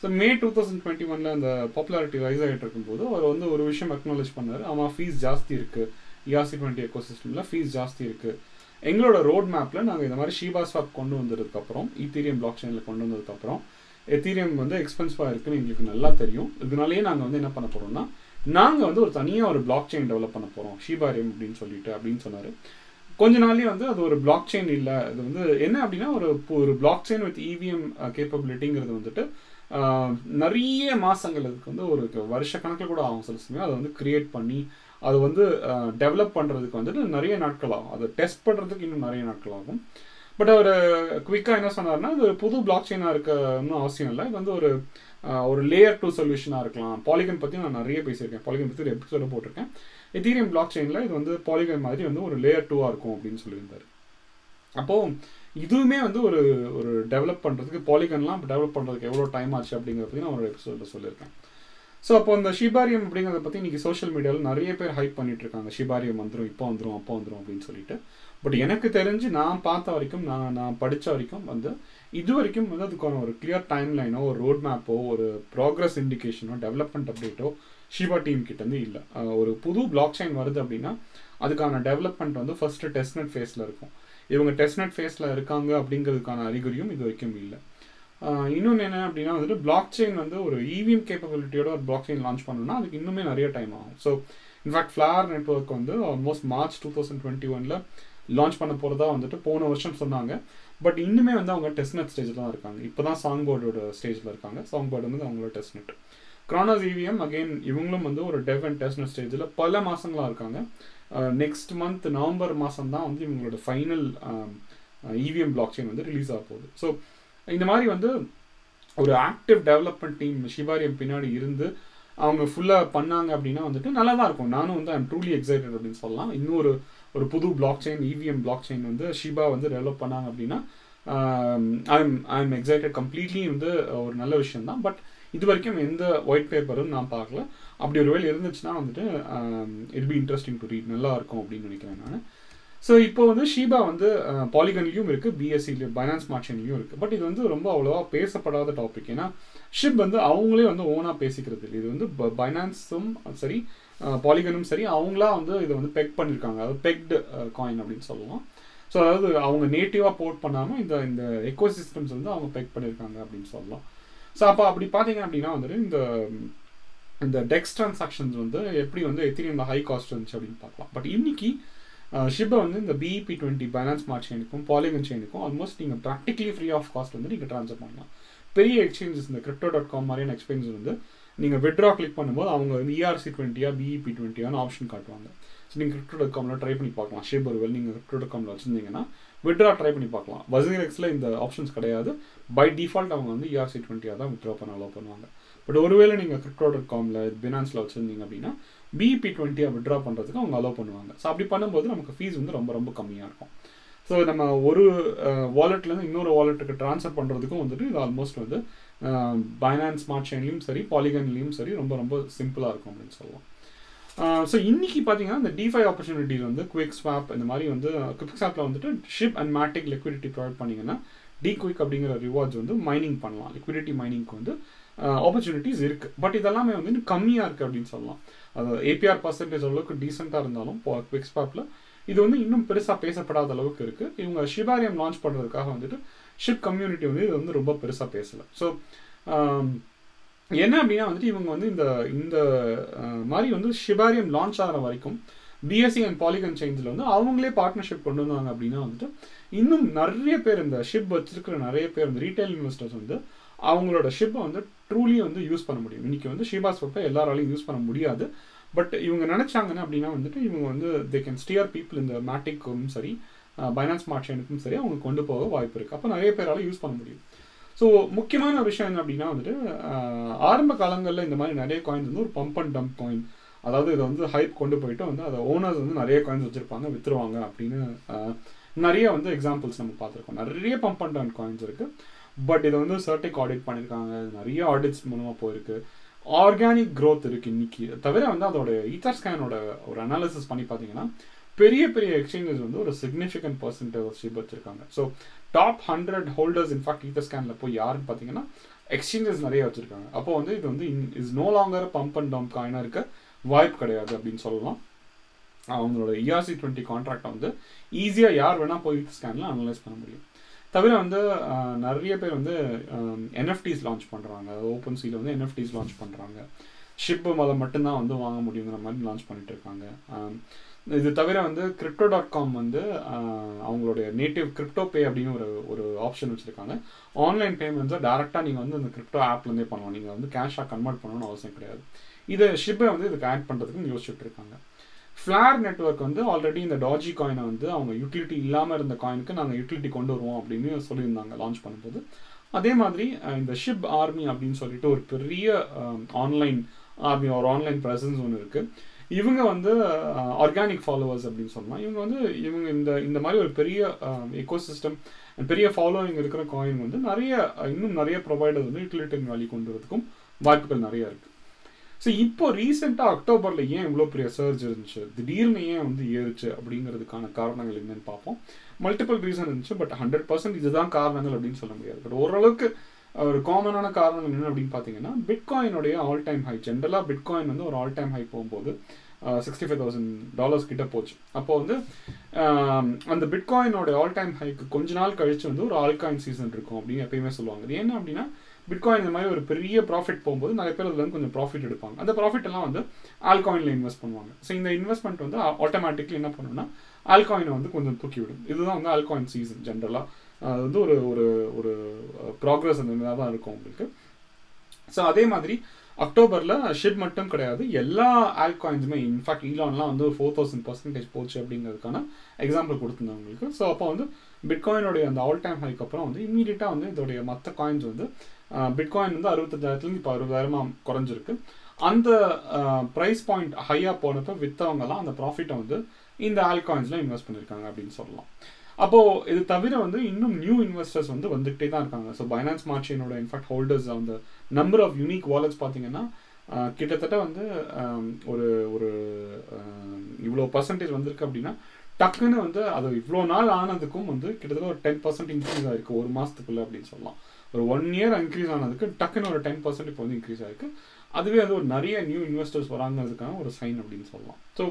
ஸோ மே 2021 அந்த பாப்புலாரிட்டி ரைஸ் ஆகிட்டு இருக்கும்போது அவர் வந்து ஒரு விஷயம் அக்னாலேஜ் பண்ணார். ஆமாம், ஃபீஸ் ஜாஸ்தி இருக்குது, ERC20 எக்கோசிஸ்டமில் ஃபீஸ் ஜாஸ்தி இருக்குது. எங்களோட ரோட் மேப்பில் நாங்கள் இந்த மாதிரி ஷிபா ஸ்வாப் கொண்டு வந்ததுக்கப்புறம், ஈத்தீரியம் பிளாக் செயினில் கொண்டு வந்ததுக்கப்புறம் எத்தீரியம் வந்து எக்ஸ்பென்சிவாக இருக்குதுன்னு எங்களுக்கு நல்லா தெரியும். இதனாலேயே நாங்கள் வந்து என்ன பண்ண போகிறோம்னா நாங்கள் வந்து ஒரு தனியாக ஒரு பிளாக் செயின் டெவலப் பண்ண போகிறோம் ஷிபாரியம் அப்படின்னு சொன்னார். கொஞ்ச நாள்லேயே வந்து அது ஒரு பிளாக் செயின் இல்லை, அது வந்து என்ன அப்படின்னா ஒரு பிளாக் செயின் வித் EVM கேப்பபிலிட்டிங்கிறது வந்துட்டு நிறைய மாதங்கள் அதுக்கு வந்து ஒரு வருஷக்கணக்கில் கூட ஆகும். சில சமயம் அதை வந்து கிரியேட் பண்ணி அது வந்து டெவலப் பண்ணுறதுக்கு வந்துட்டு நிறைய நாட்கள் ஆகும், அதை டெஸ்ட் பண்ணுறதுக்கு இன்னும் நிறைய நாட்கள் ஆகும். பட் அவர் குவிக்காக என்ன சொன்னார்னா அது ஒரு புது பிளாக் செயினாக இருக்கணும்னு அவசியம் இல்லை, இது வந்து ஒரு லேயர் 2 சொல்யூஷனாக இருக்கலாம். பாலிகன் பற்றி நான் நிறைய பேசியிருக்கேன், பாலிகன் பற்றி ஒரு எபிசோட போட்டிருக்கேன். எத்தீரியம் பிளாக் செயினில் இது வந்து பாலிகன் மாதிரி வந்து ஒரு லேயர் 2ஆக இருக்கும் அப்படின்னு சொல்லியிருந்தார். அப்போது இதுவுமே வந்து ஒரு டெவலப் பண்ணுறதுக்கு பாலிகன்லாம் டெவலப் பண்ணுறதுக்கு எவ்வளோ டைம் ஆச்சு அப்படிங்கிறத பற்றி நான் ஒரு எபிசோடில் சொல்லியிருக்கேன். ஸோ அப்போ அந்த ஷிபாரியம் அப்படிங்கிறத பற்றி இன்றைக்கி சோஷியல் மீடியாவில் நிறைய பேர் ஹைப் பண்ணிட்டு இருக்காங்க, ஷிபாரியம் வந்துடும், இப்போ வந்துடும், அப்போ வந்துடும் அப்படின்னு சொல்லிட்டு. பட் எனக்கு தெரிஞ்சு நான் பார்த்த வரைக்கும், நான் படித்த வரைக்கும் வந்து இது வரைக்கும் வந்து அதுக்கான ஒரு கிளியர் டைம்லைனோ ஒரு ரோட் மேப்போ ஒரு ப்ராக்ரஸ் இண்டிகேஷனோ டெவலப்மெண்ட் அப்டேட்டோ ஷிபா டீம் கிட்டேருந்து இல்லை. ஒரு புது பிளாக் செயின் வருது அப்படின்னா அதுக்கான டெவலப்மெண்ட் வந்து ஃபஸ்ட்டு டெஸ்ட்நெட் ஃபேஸில் இருக்கும். இவங்க டெஸ்ட்நெட் ஃபேஸில் இருக்காங்க அப்படிங்கிறதுக்கான அறிகுறியும் இது வரைக்கும் இல்லை. இன்னொன்று என்ன அப்படின்னா வந்துட்டு பிளாக் செயின் வந்து ஒரு EVM கேப்பபிலிட்டியோட ஒரு பிளாக் செயின் லான்ச் பண்ணணும்னா அதுக்கு இன்னுமே நிறைய டைம் ஆகும். ஸோ இன்ஃபேக்ட் ஃப்ளார் நெட்ஒர்க் வந்து ஆல்மோஸ்ட் மார்ச் 2021 லான்ச் பண்ண போகிறதா வந்துட்டு போன வருஷம் சொன்னாங்க. பட் இன்னுமே வந்து அவங்க டெஸ்ட்நெட் ஸ்டேஜில் தான் இருக்காங்க, இப்போ தான் சாங் போர்டோட ஸ்டேஜில் இருக்காங்க. சாங் போர்டு வந்து அவங்களோட டெஸ்ட்நெட் கிரானாஸ் EVM அகெயின் இவங்களும் வந்து ஒரு டெவ் அண்ட் டெஸ்ட்நெட் ஸ்டேஜில் பல மாதங்களாக இருக்காங்க. நெக்ஸ்ட் மந்த் நவம்பர் மாதம் தான் வந்து இவங்களோட ஃபைனல் EVM பிளாக் செயின் வந்து ரிலீஸ் ஆக போகுது. ஸோ இந்த மாதிரி வந்து ஒரு ஆக்டிவ் டெவலப்மெண்ட் டீம் ஷிபாரியம் பின்னாடி இருந்து அவங்க ஃபுல்லாக பண்ணாங்க அப்படின்னா வந்துட்டு நல்லா தான் இருக்கும். நானும் வந்து ஐம் ட்ரூலி எக்ஸைட்டட் அப்படின்னு சொல்லலாம். இன்னும் ஒரு புது blockchain EVM blockchain வந்து ஷிபா வந்து டெவலப் பண்ணாங்க அப்படின்னா ஐம் எக்ஸைட்டட் கம்ப்ளீட்லி வந்து ஒரு நல்ல விஷயம் தான். பட் இது வரைக்கும் எந்த ஒயிட் பேப்பரும் நான் பார்க்கல, அப்படி ஒரு வேலை இருந்துச்சுன்னா வந்துட்டு it be interesting to read, நல்லா இருக்கும் அப்படின்னு நினைக்கிறேன் நான். ஸோ இப்போ வந்து ஷிபா வந்து பாலிகன்லேயும் இருக்குது, பிஎஸ்சிலையும் பைனான்ஸ் ஸ்மார்ட் செயின்லையும் இருக்குது. பட் இது வந்து ரொம்ப அவ்வளோவா பேசப்படாத டாபிக், ஏன்னா ஷிப் வந்து அவங்களே வந்து ஓனாக பேசிக்கிறது இல்லை. இது வந்து பைனான்ஸும் சரி பாலிகனும் சரி அவங்களா வந்து இதை வந்து பெக் பண்ணியிருக்காங்க, அதாவது பெக்டு காயின் அப்படின்னு சொல்லலாம். ஸோ அதாவது அவங்க நேட்டிவாக போர்ட் பண்ணாமல் இந்த எக்கோசிஸ்டம்ஸ் வந்து அவங்க பெக் பண்ணியிருக்காங்க அப்படின்னு சொல்லலாம். ஸோ அப்போ அப்படி பார்த்தீங்க அப்படின்னா வந்துட்டு இந்த டெக்ஸ் ட்ரான்சாக்ஷன்ஸ் வந்து எப்படி வந்து எத்தீரியமில் ஹை காஸ்ட் இருந்துச்சு அப்படின்னு பார்க்கலாம். பட் இன்னைக்கு Shiba இந்த BEP20 Binance Smart Chain க்கும் Polygon Chain க்கும் ஆல்மோஸ்ட் நீங்கள் ப்ராக்டிகலி ஃப்ரீ ஆஃப் காஸ்ட் வந்து நீங்கள் ட்ரான்ஸ்ஃபர் பண்ணலாம். பெரிய எக்ஸ்சேஞ்சஸ் இந்த Crypto.com மாதிரியான எக்ஸ்சேஞ்சஸ் வந்து நீங்கள் விட்ரா கிளிக் பண்ணும்போது அவங்க வந்து ERC20யா BEP20யான்னு ஆப்ஷன் காட்டுவாங்க. ஸோ நீங்கள் Crypto.comல ட்ரை பண்ணி பார்க்கலாம். ஷிபர் வெல் நீங்கள் Crypto.comல வச்சுருந்தீங்கன்னா விட்ரா ட்ரை பண்ணி பார்க்கலாம். WazirXல இந்த ஆப்ஷன்ஸ் கிடையாது. பை டிஃபால்ட் அவங்க வந்து ERC20யா தான் விட்ரா பண்ண அலோவ் பண்ணுவாங்க. பட் ஒருவேளை நீங்கள் Crypto.comல Binanceல வச்சுருந்தீங்க அப்படின்னா BEP20 விட்ரா பண்ணுறதுக்கு அவங்க அலோவ் பண்ணுவாங்க. ஸோ அப்படி பண்ணும்போது நமக்கு ஃபீஸ் வந்து ரொம்ப ரொம்ப கம்மியாக இருக்கும். ஸோ நம்ம ஒரு வாலெட்லேருந்து இன்னொரு வாலெட்டுக்கு ட்ரான்ஸ்ஃபர் பண்ணுறதுக்கும் வந்துட்டு இது ஆல்மோஸ்ட் வந்து Binance ஸ்மார்ட் செயின்லேயும் சரி பாலிகன்லேயும் சரி ரொம்ப ரொம்ப சிம்பிளாக இருக்கும் அப்படின்னு சொல்லுவோம். ஸோ இன்றைக்கி பார்த்தீங்கன்னா இந்த டிஃபை ஆப்பர்ச்சுனிட்டிஸ் வந்து Quickswap இந்த மாதிரி வந்து Quickswapல வந்துட்டு Shib and Matic liquidity provide பண்ணிங்கன்னா டிக்விக் அப்படிங்கிற ரிவார்ட்ஸ் வந்து மைனிங் பண்ணலாம். லிக்விடிட்டி மைனிங்க்கு வந்து ஆப்பர்ச்சுனிட்டிஸ் இருக்குது. பட் இதெல்லாமே வந்து கம்மியாக இருக்குது அப்படின்னு சொல்லலாம். அது APR பர்சன்டேஜ் அளவுக்கு டீசெண்டாக இருந்தாலும் Quickswapல இது வந்து இன்னும் பெருசாக பேசப்படாத அளவுக்கு இருக்குது. இவங்க Shibarium லான்ச் பண்ணுறதுக்காக வந்துட்டு ஷிப் கம்யூனிட்டி வந்து இது வந்து ரொம்ப பெருசாக பேசலை. ஸோ என்ன அப்படின்னா வந்துட்டு இவங்க வந்து இந்த இந்த மாதிரி வந்து Shibarium லான்ச் ஆகிற வரைக்கும் BSC அண்ட் பாலிகன் செயின்ஸில் வந்து அவங்களே பார்ட்னர்ஷிப் கொண்டு வந்தாங்க அப்படின்னா வந்துட்டு இன்னும் நிறைய பேர் இந்த ஷிப் வச்சிருக்கிற நிறைய பேர் இந்த ரீட்டைல் இன்வெஸ்டர்ஸ் வந்து அவங்களோட ஷிப்பை வந்து ட்ரூலி வந்து யூஸ் பண்ண முடியும். இன்றைக்கி வந்து Shiba Swap எல்லாராலையும் யூஸ் பண்ண முடியாது. பட் இவங்க நினச்சாங்கன்னா அப்படின்னா வந்துட்டு இவங்க வந்து தே கேன் ஸ்டியர் பீப்புள் இந்த மேட்டிக்கும் சரி Binance Smart Chain-க்கும் சரி அவங்க கொண்டு போக வாய்ப்பு இருக்குது. அப்போ நிறைய பேரால் யூஸ் பண்ண முடியும். ஸோ முக்கியமான விஷயம் என்ன அப்படின்னா வந்துட்டு ஆரம்ப காலங்களில் இந்த மாதிரி நிறைய காயின்ஸ் வந்து ஒரு பம்ப் அண்ட் டம்ப் காயின், அதாவது இதை வந்து ஹைப் கொண்டு போயிட்டு வந்து அதை ஓனர்ஸ் வந்து நிறைய காயின்ஸ் வச்சுருப்பாங்க விற்றுருவாங்க அப்படின்னு நிறைய வந்து எக்ஸாம்பிள்ஸ் நம்ம பார்த்துருக்கோம். நிறைய பம்ப் அண்ட் டம்ப் காயின்ஸ் இருக்குது. பட் இதை வந்து சர்டிக் ஆடிட் பண்ணியிருக்காங்க, நிறைய ஆடிட்ஸ் மூலமாக போயிருக்கு. ஆர்கானிக் க்ரோத் இருக்குது இன்னைக்கு. தவிர வந்து அதோட Etherscan-ஓட ஒரு அனாலிசிஸ் பண்ணி பார்த்தீங்கன்னா பெரிய பெரிய எக்ஸ்சேஞ்சஸ் வந்து ஒரு சிக்னிஃபிகண்ட் பர்சன்டேஜ் ஷிப் வச்சுருக்காங்க. ஸோ top 100 ஹோல்டர்ஸ் இன்ஃபேக்ட் Etherscan-ல போய் யாருன்னு பார்த்தீங்கன்னா எக்ஸ்சேஞ்சஸ் நிறைய வச்சுருக்காங்க. அப்போ வந்து இது வந்து is no longer pump and dump காயினாக இருக்க வாய்ப்பு கிடையாது அப்படின்னு சொல்லலாம். அவங்களோட ERC20 கான்ட்ராக்டை வந்து ஈஸியாக யார் வேணால் போய் Etherscan-ல அனலைஸ் பண்ண முடியும். தவிர வந்து நிறைய பேர் வந்து NFTs லான்ச் பண்ணுறாங்க. ஓப்பன் சீல வந்து NFTs லான்ச் பண்ணுறாங்க. ஷிப்பு அதை மட்டும்தான் வந்து வாங்க முடியுங்கிற மாதிரி லான்ச் பண்ணிகிட்டு இருக்காங்க. இது தவிர வந்து Crypto.com வந்து அவங்களுடைய நேட்டிவ் கிரிப்டோ பே அப்படின்னு ஒரு ஆப்ஷன் வச்சுருக்காங்க. ஆன்லைன் பேமெண்ட்ஸை டேரெக்டாக நீங்கள் வந்து அந்த கிரிப்டோ ஆப்லேருந்தே பண்ணலாம். நீங்கள் வந்து கேஷாக கன்வெர்ட் பண்ணணும்னு அவசியம் கிடையாது. இதை ஷிப்பை வந்து இதுக்கு ஆட் பண்ணுறதுக்குன்னு யோசிச்சுட்டு இருக்காங்க. ஃப்ளார் நெட்வொர்க் வந்து ஆல்ரெடி இந்த Doge காயினை வந்து அவங்க யூட்டிலிட்டி இல்லாமல் இருந்த காயினுக்கு நாங்கள் யூட்டிலிட்டி கொண்டு வருவோம் அப்படின்னு சொல்லியிருந்தாங்க லான்ச் பண்ணும்போது. அதே மாதிரி இந்த ஷிப் ஆர்மி அப்படின்னு சொல்லிட்டு ஒரு பெரிய ஆன்லைன் ஆர்மி ஒரு ஆன்லைன் ப்ரெசன்ஸ் ஒன்று இருக்குது. இவங்க வந்து ஆர்கானிக் ஃபாலோவர்ஸ் அப்படின்னு சொல்லலாம். இவங்க வந்து இவங்க இந்த இந்த மாதிரி ஒரு பெரிய எக்கோசிஸ்டம் பெரிய ஃபாலோவிங் இருக்கிற காயின் வந்து நிறைய இன்னும் நிறைய ப்ரொவைடர்ஸ் வந்து யூட்டிலிட்டி வேல்யூ கொண்டு வரதுக்கும் வாய்ப்புகள் நிறையா இருக்குது. ஸோ இப்போ ரீசெண்டாக அக்டோபரில் ஏன் இவ்வளோ பெரிய சர்ஜ் இருந்துச்சு, திடீர்னு ஏன் வந்து ஏறுச்சு அப்படிங்கிறதுக்கான காரணங்கள் என்னென்னு பார்ப்போம். மல்டிபிள் ரீசன் இருந்துச்சு. பட் 100% இதுதான் காரணங்கள் அப்படின்னு சொல்ல முடியாது. பட் ஓரளவுக்கு ஒரு காமனான காரணங்கள் என்ன அப்படின்னு பார்த்தீங்கன்னா பிட்காயினுடைய ஆல் டைம் ஹை, ஜென்ரலாக பிட்காயின் வந்து ஒரு ஆல் டைம் ஹை போகும்போது $65,000 கிட்ட போச்சு. அப்போ வந்து அந்த பிட்காயினோட ஆல் டைம் ஹைக்கு கொஞ்ச நாள் கழிச்சு வந்து ஒரு ஆல்காயின் சீசன் இருக்கும் அப்படின்னு எப்பயுமே சொல்லுவாங்க. அது என்ன அப்படின்னா பிட்காயின் இந்த மாதிரி ஒரு பெரிய ப்ராஃபிட் போகும்போது நிறைய பேர் அதில் வந்து கொஞ்சம் ப்ராஃபிட் எடுப்பாங்க. அந்த ப்ராஃபிட் எல்லாம் வந்து ஆல்காயினில் இன்வெஸ்ட் பண்ணுவாங்க. ஸோ இந்த இன்வெஸ்ட்மெண்ட் வந்து ஆட்டோமேட்டிக்லி என்ன பண்ணுன்னா ஆல்காயினை வந்து கொஞ்சம் தூக்கி விடும். இதுதான் வந்து ஆல்காயின் சீசன் ஜென்ரலாக அது வந்து ஒரு ஒரு ஒரு ப்ராக்ரஸ் அந்த மாதிரி தான் இருக்கும் உங்களுக்கு. ஸோ அதே மாதிரி அக்டோபரில் ஷிப் மட்டும் கிடையாது, எல்லா ஆல்காயின்ஸுமே இன்ஃபேக்ட் ஈலான்லாம் வந்து 4000% போச்சு அப்படிங்கிறதுக்கான எக்ஸாம்பிள் கொடுத்துருந்தேன் உங்களுக்கு. ஸோ அப்போ வந்து பிட்காயினுடைய அந்த ஆல் டைம் ஹைக்கு அப்புறம் வந்து இம்மீடியட்டாக வந்து இதோடைய மற்ற காயின்ஸ் வந்து பிட்காயின் வந்து 65,000 இப்போ 60,000 குறைஞ்சிருக்கு. அந்த ப்ரைஸ் பாயிண்ட் ஹையாக போனப்போ விற்றவங்கலாம் அந்த ப்ராஃபிட்டை வந்து இந்த ஆல்காயின்ஸில் இன்வெஸ்ட் பண்ணியிருக்காங்க அப்படின்னு சொல்லலாம். அப்போது இது தவிர வந்து இன்னும் நியூ இன்வெஸ்டர்ஸ் வந்து வந்துகிட்டே தான் இருக்காங்க. ஸோ Binance Smart Chain-ஓட இன்ஃபேக்ட் ஹோல்டர்ஸ் அந்த நம்பர் ஆஃப் யூனிக் வாலெட்ஸ் பார்த்தீங்கன்னா கிட்டத்தட்ட வந்து ஒரு ஒரு இவ்வளோ பர்சன்டேஜ் வந்திருக்கு அப்படின்னா டக்குன்னு வந்து அது இவ்வளோ நாள் ஆனதுக்கும் வந்து கிட்டத்தட்ட ஒரு 10% இன்க்ரீஸ் ஆகிருக்கு ஒரு மாதத்துக்குள்ளே அப்படின்னு சொல்லலாம். ஒரு 1 year இன்க்ரீஸ் ஆனதுக்கு டக்குன்னு ஒரு 10% இப்போ வந்து இன்க்ரீஸ் ஆகிருக்கு. அதுவே அது ஒரு நிறைய நியூ இன்வெஸ்டர்ஸ் வராங்கிறதுக்கான ஒரு சைன் அப்படின்னு சொல்லலாம். ஸோ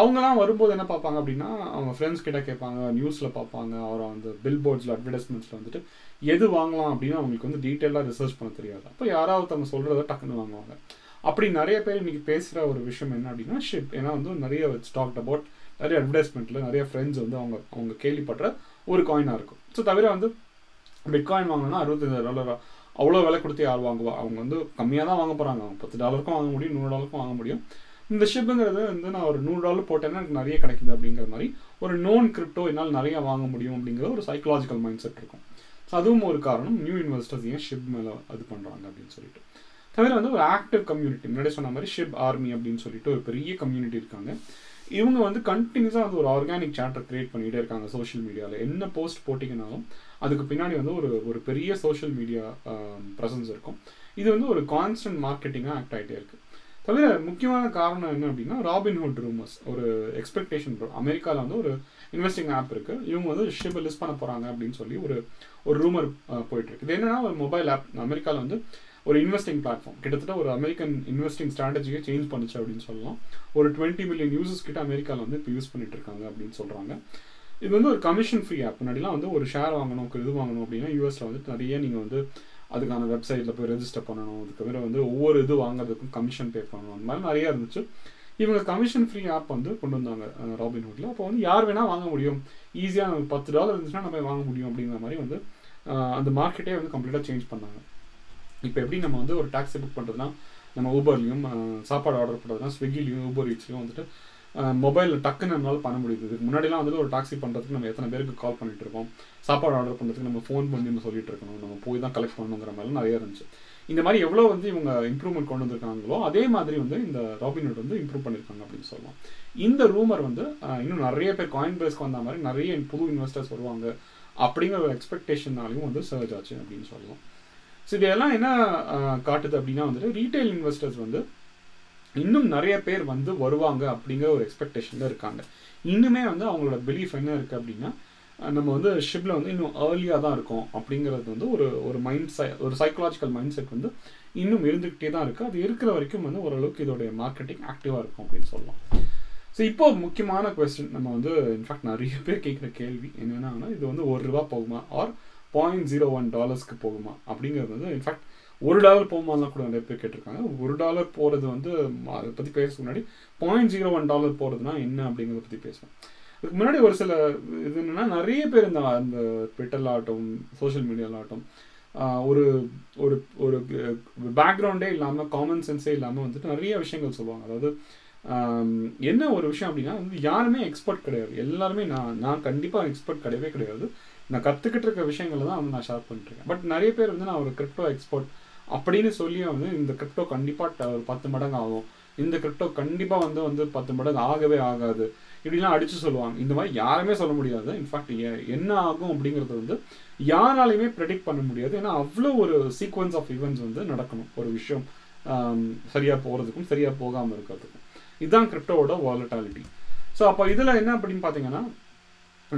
அவங்கலாம் வரும்போது என்ன பார்ப்பாங்க அப்படின்னா அவங்க ஃப்ரெண்ட்ஸ் கிட்ட கேட்பாங்க, நியூஸில் பார்ப்பாங்க, அவரை வந்து பில் போர்ட்ஸில் அட்வர்டைஸ்மெண்ட்ஸில் வந்துட்டு எது வாங்கலாம் அப்படின்னு அவங்களுக்கு வந்து டீட்டெயிலாக ரிசர்ச் பண்ண தெரியாது. அப்போ யாராவது தங்க சொல்கிறத டக்குன்னு வாங்குவாங்க. அப்படி நிறைய பேர் இன்றைக்கி பேசுகிற ஒரு விஷயம் என்ன அப்படின்னா ஷிப். ஏன்னா வந்து நிறைய ஸ்டாக் அபவுட் நிறைய அட்வர்டைஸ்மெண்ட்டில் நிறைய ஃப்ரெண்ட்ஸ் வந்து அவங்க அவங்க கேள்விப்படுற ஒரு காயினாக இருக்கும். ஸோ தவிர வந்து பிட்காயின் வாங்கினா $65 அவ்வளோ விலை கொடுத்து யார் வாங்குவா? அவங்க வந்து கம்மியாக தான் வாங்க போகிறாங்க. அவங்க $10க்கும் வாங்க முடியும், $100க்கும் வாங்க முடியும். இந்த ஷிப்புங்கிறது வந்து நான் ஒரு $100 போட்டேன்னா எனக்கு நிறைய கிடைக்குது அப்படிங்கிற மாதிரி ஒரு நோன் கிரிப்டோ என்னால் நிறையா வாங்க முடியும் அப்படிங்கிற ஒரு சைக்கலாஜிக்கல் மைண்ட் செட் இருக்கும். ஸோ அதுவும் ஒரு காரணம் நியூ இன்வெஸ்டர்ஸ் ஏன் ஷிப் மேலே அது பண்ணுறாங்க அப்படின்னு சொல்லிட்டு. தவிர வந்து ஒரு ஆக்டிவ் கம்யூனிட்டி, முன்னாடி சொன்ன மாதிரி ஷிப் ஆர்மி அப்படின்னு சொல்லிட்டு ஒரு பெரிய கம்யூனிட்டி இருக்காங்க. இவங்க வந்து கண்டினியூஸாக வந்து ஒரு ஆர்கானிக் சேட்டர் க்ரியேட் பண்ணிகிட்டே இருக்காங்க. சோஷியல் மீடியாவில் என்ன போஸ்ட் போட்டிங்கனாலும் அதுக்கு பின்னாடி வந்து ஒரு ஒரு பெரிய சோஷியல் மீடியா ப்ரெசன்ஸ் இருக்கும். இது வந்து ஒரு கான்ஸ்டன்ட் மார்க்கெட்டிங்காக ஆக்ட் ஆகிட்டே இருக்குது. தவிர முக்கியமான காரணம் என்ன அப்படின்னா ராபின்ஹுட் ரூமர்ஸ், ஒரு எக்ஸ்பெக்டேஷன். அமெரிக்காவில் வந்து ஒரு இன்வெஸ்டிங் ஆப் இருக்குது. இவங்க வந்து ஷிப் லிஸ்ட் பண்ண போகிறாங்க அப்படின்னு சொல்லி ஒரு ஒரு ரூமர் போயிட்டுருக்கு. இது என்னென்னா ஒரு மொபைல் ஆப் அமெரிக்காவில் வந்து ஒரு இன்வெஸ்டிங் பிளாட்ஃபார்ம், கிட்டத்தட்ட ஒரு அமெரிக்கன் இன்வெஸ்டிங் ஸ்ட்ராட்டஜியை சேஞ்ச் பண்ணிச்சு அப்படின்னு சொல்லலாம். ஒரு 20 மில்லியன் யூசர்ஸ் கிட்ட அமெரிக்காவில் வந்து இப்போ யூஸ் பண்ணிட்டு இருக்காங்க அப்படின்னு சொல்கிறாங்க. இது வந்து ஒரு கமிஷன் ஃப்ரீ ஆப். முன்னாடிலாம் வந்து ஒரு ஷேர் வாங்கணும், இது வாங்கணும் அப்படின்னா யூஎஸில் வந்து நிறைய நீங்கள் வந்து அதுக்கான வெப்சைட்டில் போய் ரெஜிஸ்டர் பண்ணணும். அதுக்கப்புறம் வந்து ஒவ்வொரு இது வாங்குறதுக்கும் கமிஷன் பே பண்ணணும், அந்த மாதிரி நிறையா இருந்துச்சு. இவங்க கமிஷன் ஃப்ரீ ஆப் வந்து கொண்டு வந்தாங்க ராபின்ஹுட்டில். அப்போ வந்து யார் வேணால் வாங்க முடியும், ஈஸியாக நமக்கு $10 இருந்துச்சுன்னா நம்ம வாங்க முடியும் அப்படிங்கிற மாதிரி வந்து அந்த மார்க்கெட்டே வந்து கம்ப்ளீட்டாக சேஞ்ச் பண்ணாங்க. இப்போ எப்படி நம்ம வந்து ஒரு டாக்ஸி புக் பண்ணுறதுனா நம்ம ஊபர்லேயும், சாப்பாடு ஆர்டர் பண்ணுறதுனா ஸ்விக்கிலையும் ஊபர் ஈட்ஸ்லையும் வந்துட்டு மொபைலில் டக்குன்னு நம்மளால் பண்ண முடியுது. இதுக்கு முன்னாடிலாம் வந்துட்டு ஒரு டாக்ஸி பண்ணுறதுக்கு நம்ம எத்தனை பேருக்கு கால் பண்ணிகிட்டு இருக்கோம், சாப்பாடு ஆர்டர் பண்ணுறதுக்கு நம்ம ஃபோன் பண்ணி நம்ம சொல்லிட்டு இருக்கணும், நம்ம போய் தான் கலெக்ட் பண்ணணுங்கிற மாதிரிலாம் நிறையா இருந்துச்சு. இந்த மாதிரி எவ்வளோ வந்து இவங்க இம்ப்ரூவ்மெண்ட் கொண்டு வந்திருக்காங்களோ அதே மாதிரி வந்து இந்த ராபின்ஹுட் வந்து இம்ப்ரூவ் பண்ணியிருக்காங்க அப்படின்னு சொல்லலாம். இந்த ரூமர் வந்து இன்னும் நிறைய பேர் காயின்பேஸ்க்கு வந்த மாதிரி நிறைய புது இன்வெஸ்டர்ஸ் வருவாங்க அப்படிங்கிற ஒரு எக்ஸ்பெக்டேஷன்னாலையும் வந்து சர்ஜ் ஆச்சு அப்படின்னு சொல்லலாம். ஸோ இதெல்லாம் என்ன காட்டுது அப்படின்னா வந்துட்டு ரீட்டைல் இன்வெஸ்டர்ஸ் வந்து இன்னும் நிறைய பேர் வந்து வருவாங்க அப்படிங்கிற ஒரு எக்ஸ்பெக்டேஷனில் இருக்காங்க. இன்னுமே வந்து அவங்களோட பிலீஃப் என்ன இருக்குது அப்படின்னா நம்ம வந்து ஷிப்பில் வந்து இன்னும் ஏர்லியாக தான் இருக்கோம் அப்படிங்கிறது வந்து ஒரு ஒரு மைண்ட் ஒரு சைக்கலாஜிக்கல் மைண்ட் செட் வந்து இன்னும் இருந்துக்கிட்டே தான் இருக்குது. அது இருக்கிற வரைக்கும் வந்து ஓரளவுக்கு இதோடைய மார்க்கெட்டிங் ஆக்டிவாக இருக்கும் அப்படின்னு சொல்லலாம். ஸோ இப்போ முக்கியமான கொஸ்டின் நம்ம வந்து இன்ஃபேக்ட் நிறைய பேர் கேட்குற கேள்வி என்னென்னா இது வந்து $1 போகுமா ஆர் $0.01க்கு போகுமா அப்படிங்கிறது வந்து இன்ஃபேக்ட் $1 போகுமாலாம் கூட நிறைய பேர் கேட்டிருக்காங்க. $1 போகிறது வந்து அதை பற்றி பேசுறதுக்கு முன்னாடி $0.01 போகிறதுனா என்ன அப்படிங்கிறத பற்றி பேசுவேன். அதுக்கு முன்னாடி ஒரு சில இது என்னென்னா நிறைய பேர் இந்த அந்த ட்விட்டரில் ஆகட்டும் சோஷியல் மீடியாவில் ஆகட்டும் ஒரு ஒரு ஒரு பேக்ரவுண்டே இல்லாமல் காமன் சென்ஸே இல்லாமல் வந்துட்டு நிறைய விஷயங்கள் சொல்லுவாங்க. அதாவது என்ன ஒரு விஷயம் அப்படின்னா வந்து யாருமே எக்ஸ்பர்ட் கிடையாது, எல்லாருமே நான் கண்டிப்பாக எக்ஸ்பர்ட் கிடையாது. நான் கற்றுக்கிட்டு இருக்க விஷயங்களை தான் வந்து நான் ஷேர் பண்ணிட்டுருக்கேன். பட் நிறைய பேர் வந்து நான் ஒரு கிரிப்டோ எக்ஸ்பர்ட் அப்படின்னு சொல்லி வந்து இந்த கிரிப்டோ கண்டிப்பாக ஒரு 10 மடங்கு ஆகும், இந்த கிரிப்டோ கண்டிப்பாக வந்து வந்து 10 மடங்கு ஆகவே ஆகாது இப்படிலாம் அடித்து சொல்லுவாங்க. இந்த மாதிரி யாருமே சொல்ல முடியாது. இன்ஃபேக்ட் என்ன ஆகும் அப்படிங்கிறது வந்து யாராலையுமே ப்ரெடிக்ட் பண்ண முடியாது. ஏன்னா அவ்வளோ ஒரு சீக்வன்ஸ் ஆஃப் ஈவெண்ட்ஸ் வந்து நடக்கணும் ஒரு விஷயம் சரியாக போகிறதுக்கும் சரியாக போகாமல் இருக்கிறதுக்கும். இதுதான் கிரிப்டோவோட வாலட்டாலிட்டி. ஸோ அப்போ இதில் என்ன அப்படின்னு பார்த்தீங்கன்னா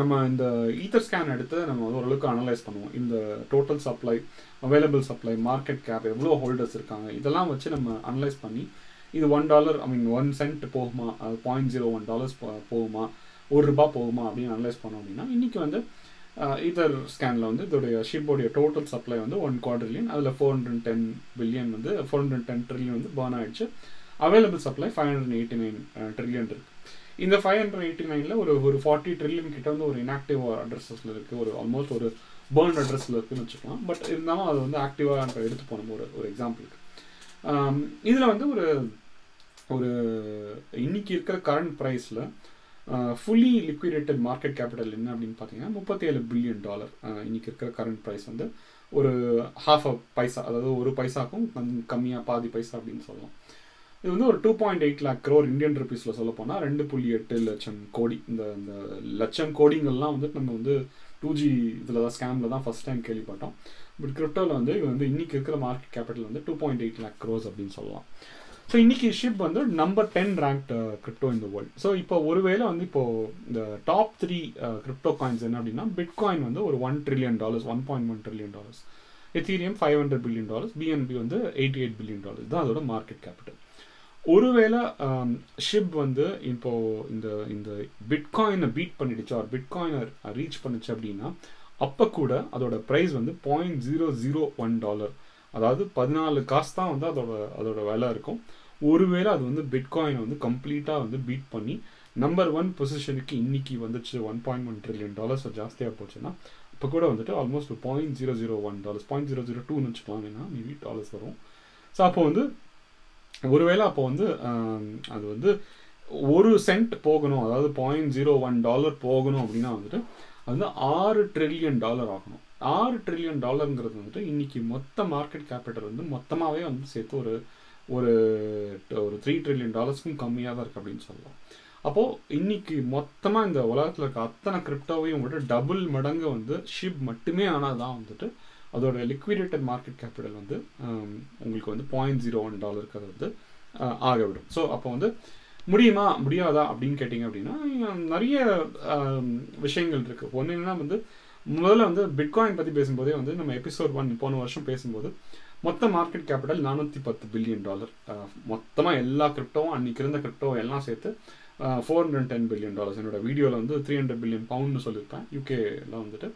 நம்ம இந்த ஈத்தர் ஸ்கேன் எடுத்து நம்ம வந்து ஓரளவுக்கு அனலைஸ் பண்ணுவோம். இந்த total supply, available supply, market cap, எவ்வளோ ஹோல்டர்ஸ் இருக்காங்க, இதெல்லாம் வச்சு நம்ம அனலைஸ் பண்ணி இது $1 $0.01 போகுமா, அது $0.01 போகுமா, $1 போகுமா அப்படின்னு அனலைஸ் பண்ணோம் அப்படின்னா இன்றைக்கி வந்து ஈத்தர் ஸ்கேனில் வந்து இதோடைய ஷிப்போடைய டோட்டல் சப்ளை வந்து $1 குவாட்ரில்லியன், அதில் $410 பில்லியன் வந்து 410 ட்ரில்லியன் வந்து பர்ன் ஆகிடுச்சு. அவைலபிள் சப்ளை 589 ட்ரில்லியன் இருக்குது. இந்த 589ல் ஒரு 40 ட்ரில்லியன் கிட்ட வந்து ஒரு இன்ஆக்டிவ் அட்ரஸஸில் இருக்குது, ஒரு ஆல்மோஸ்ட் ஒரு பர்ன் அட்ரஸில் இருக்குதுன்னு வச்சுக்கலாம். பட் இருந்தாலும் அது வந்து ஆக்டிவாக நம்ம எடுத்து போனோம் ஒரு ஒரு எக்ஸாம்பிளுக்கு. இதில் வந்து ஒரு ஒரு இன்றைக்கி இருக்கிற கரண்ட் ப்ரைஸில் ஃபுல்லி லிக்விடேட்டட் மார்க்கெட் கேபிட்டல் என்ன அப்படின்னு பார்த்தீங்கன்னா $37 பில்லியன். இன்றைக்கி இருக்கிற கரண்ட் ப்ரைஸ் வந்து ஒரு ½ பைசா, அதாவது $1க்கும் கம்மியாக பாதி பைசா அப்படின்னு சொல்லலாம். இது வந்து ஒரு 2.8 லேக் க்ரோர் இந்தியன் ருபீஸில் சொல்ல போனால் 2.8 லட்சம் கோடி. இந்த லட்சம் கோடிங்கள்லாம் வந்துட்டு நம்ம வந்து 2G இதில் தான் ஸ்கேமில் தான் ஃபஸ்ட் டைம் கேள்விப்பட்டோம். பட் கிரிப்டோவில் வந்து இது வந்து இன்றைக்கி இருக்கிற மார்க்கெட் கேபிட்டல் வந்து 2.8 லேக் க்ரோஸ் அப்படின்னு சொல்லலாம். ஸோ இன்றைக்கி ஷிப் வந்து நம்பர் 10 ரேங்க்ட் கிரிப்டோ இந்த வேர்ல்டு. ஸோ இப்போ ஒருவேளை வந்து இப்போது இந்த டாப் 3 கிரிப்டோ காயின்ஸ் என்ன அப்படின்னா பிட்காயின் வந்து ஒரு $1 trillion, $1.1 trillion, Ethereum $500 billion, BNB வந்து $88 பில்லியன். தான் அதோட மார்க்கெட் கேபிட்டல். ஒருவேளை ஷிப் வந்து இப்போது இந்த பிட்காயினை பீட் பண்ணிடுச்சு ஆர் பிட்காயினை ரீச் பண்ணிச்சு அப்படின்னா அப்போ கூட அதோட ப்ரைஸ் வந்து $0.001, அதாவது 14 காசு தான் வந்து அதோட விலை இருக்கும். ஒருவேளை அது வந்து பிட்காயினை வந்து கம்ப்ளீட்டாக வந்து பீட் பண்ணி நம்பர் ஒன் பொசிஷனுக்கு இன்னைக்கு வந்துச்சு $1.1 ட்ரில்லியன் ஜாஸ்தியாக போச்சுன்னா இப்போ கூட வந்துட்டு ஆல்மோஸ்ட் $0.001 $0.002ன்னு வச்சுக்கலாம்னா மேபி டாலர்ஸ் வரும். ஸோ அப்போ வந்து ஒருவேளை அப்போ வந்து அது வந்து 1 சென்ட் போகணும், அதாவது $0.01 போகணும் அப்படின்னா வந்துட்டு அது வந்து $6 ட்ரில்லியன் ஆகணும். $6 ட்ரில்லியன் வந்துட்டு இன்னைக்கு மொத்த மார்க்கெட் கேபிட்டல் வந்து மொத்தமாகவே வந்து சேர்த்து ஒரு ஒரு ஒரு $3 ட்ரில்லியன் கம்மியாக தான் இருக்குது அப்படின்னு சொல்லலாம். அப்போது இன்றைக்கி மொத்தமாக இந்த உலகத்தில் இருக்க அத்தனை கிரிப்டோவையும் வந்துட்டு டபுள் மடங்கு வந்து ஷிப் மட்டுமே ஆனால் தான் வந்துட்டு அதோட லிக்விடேட்டட் மார்க்கெட் கேபிட்டல் வந்து உங்களுக்கு வந்து $0.01 இருக்கிறது வந்து ஆகவிடும். ஸோ அப்போ வந்து முடியுமா முடியாதா அப்படின்னு கேட்டிங்க அப்படின்னா நிறைய விஷயங்கள் இருக்குது. ஒன்று என்னென்னா வந்து முதல்ல வந்து பிட்காயின் பற்றி பேசும்போதே வந்து நம்ம எபிசோட் 1 போன வருஷம் பேசும்போது மொத்த மார்க்கெட் கேபிட்டல் $410 பில்லியன், மொத்தமாக எல்லா கிரிப்டோவும் அன்றைக்கி இருந்த கிரிப்டோ எல்லாம் சேர்த்து $410 பில்லியன். என்னோட வீடியோவில் வந்து £300 பில்லியன் சொல்லியிருப்பேன். யூகேலாம் வந்துட்டு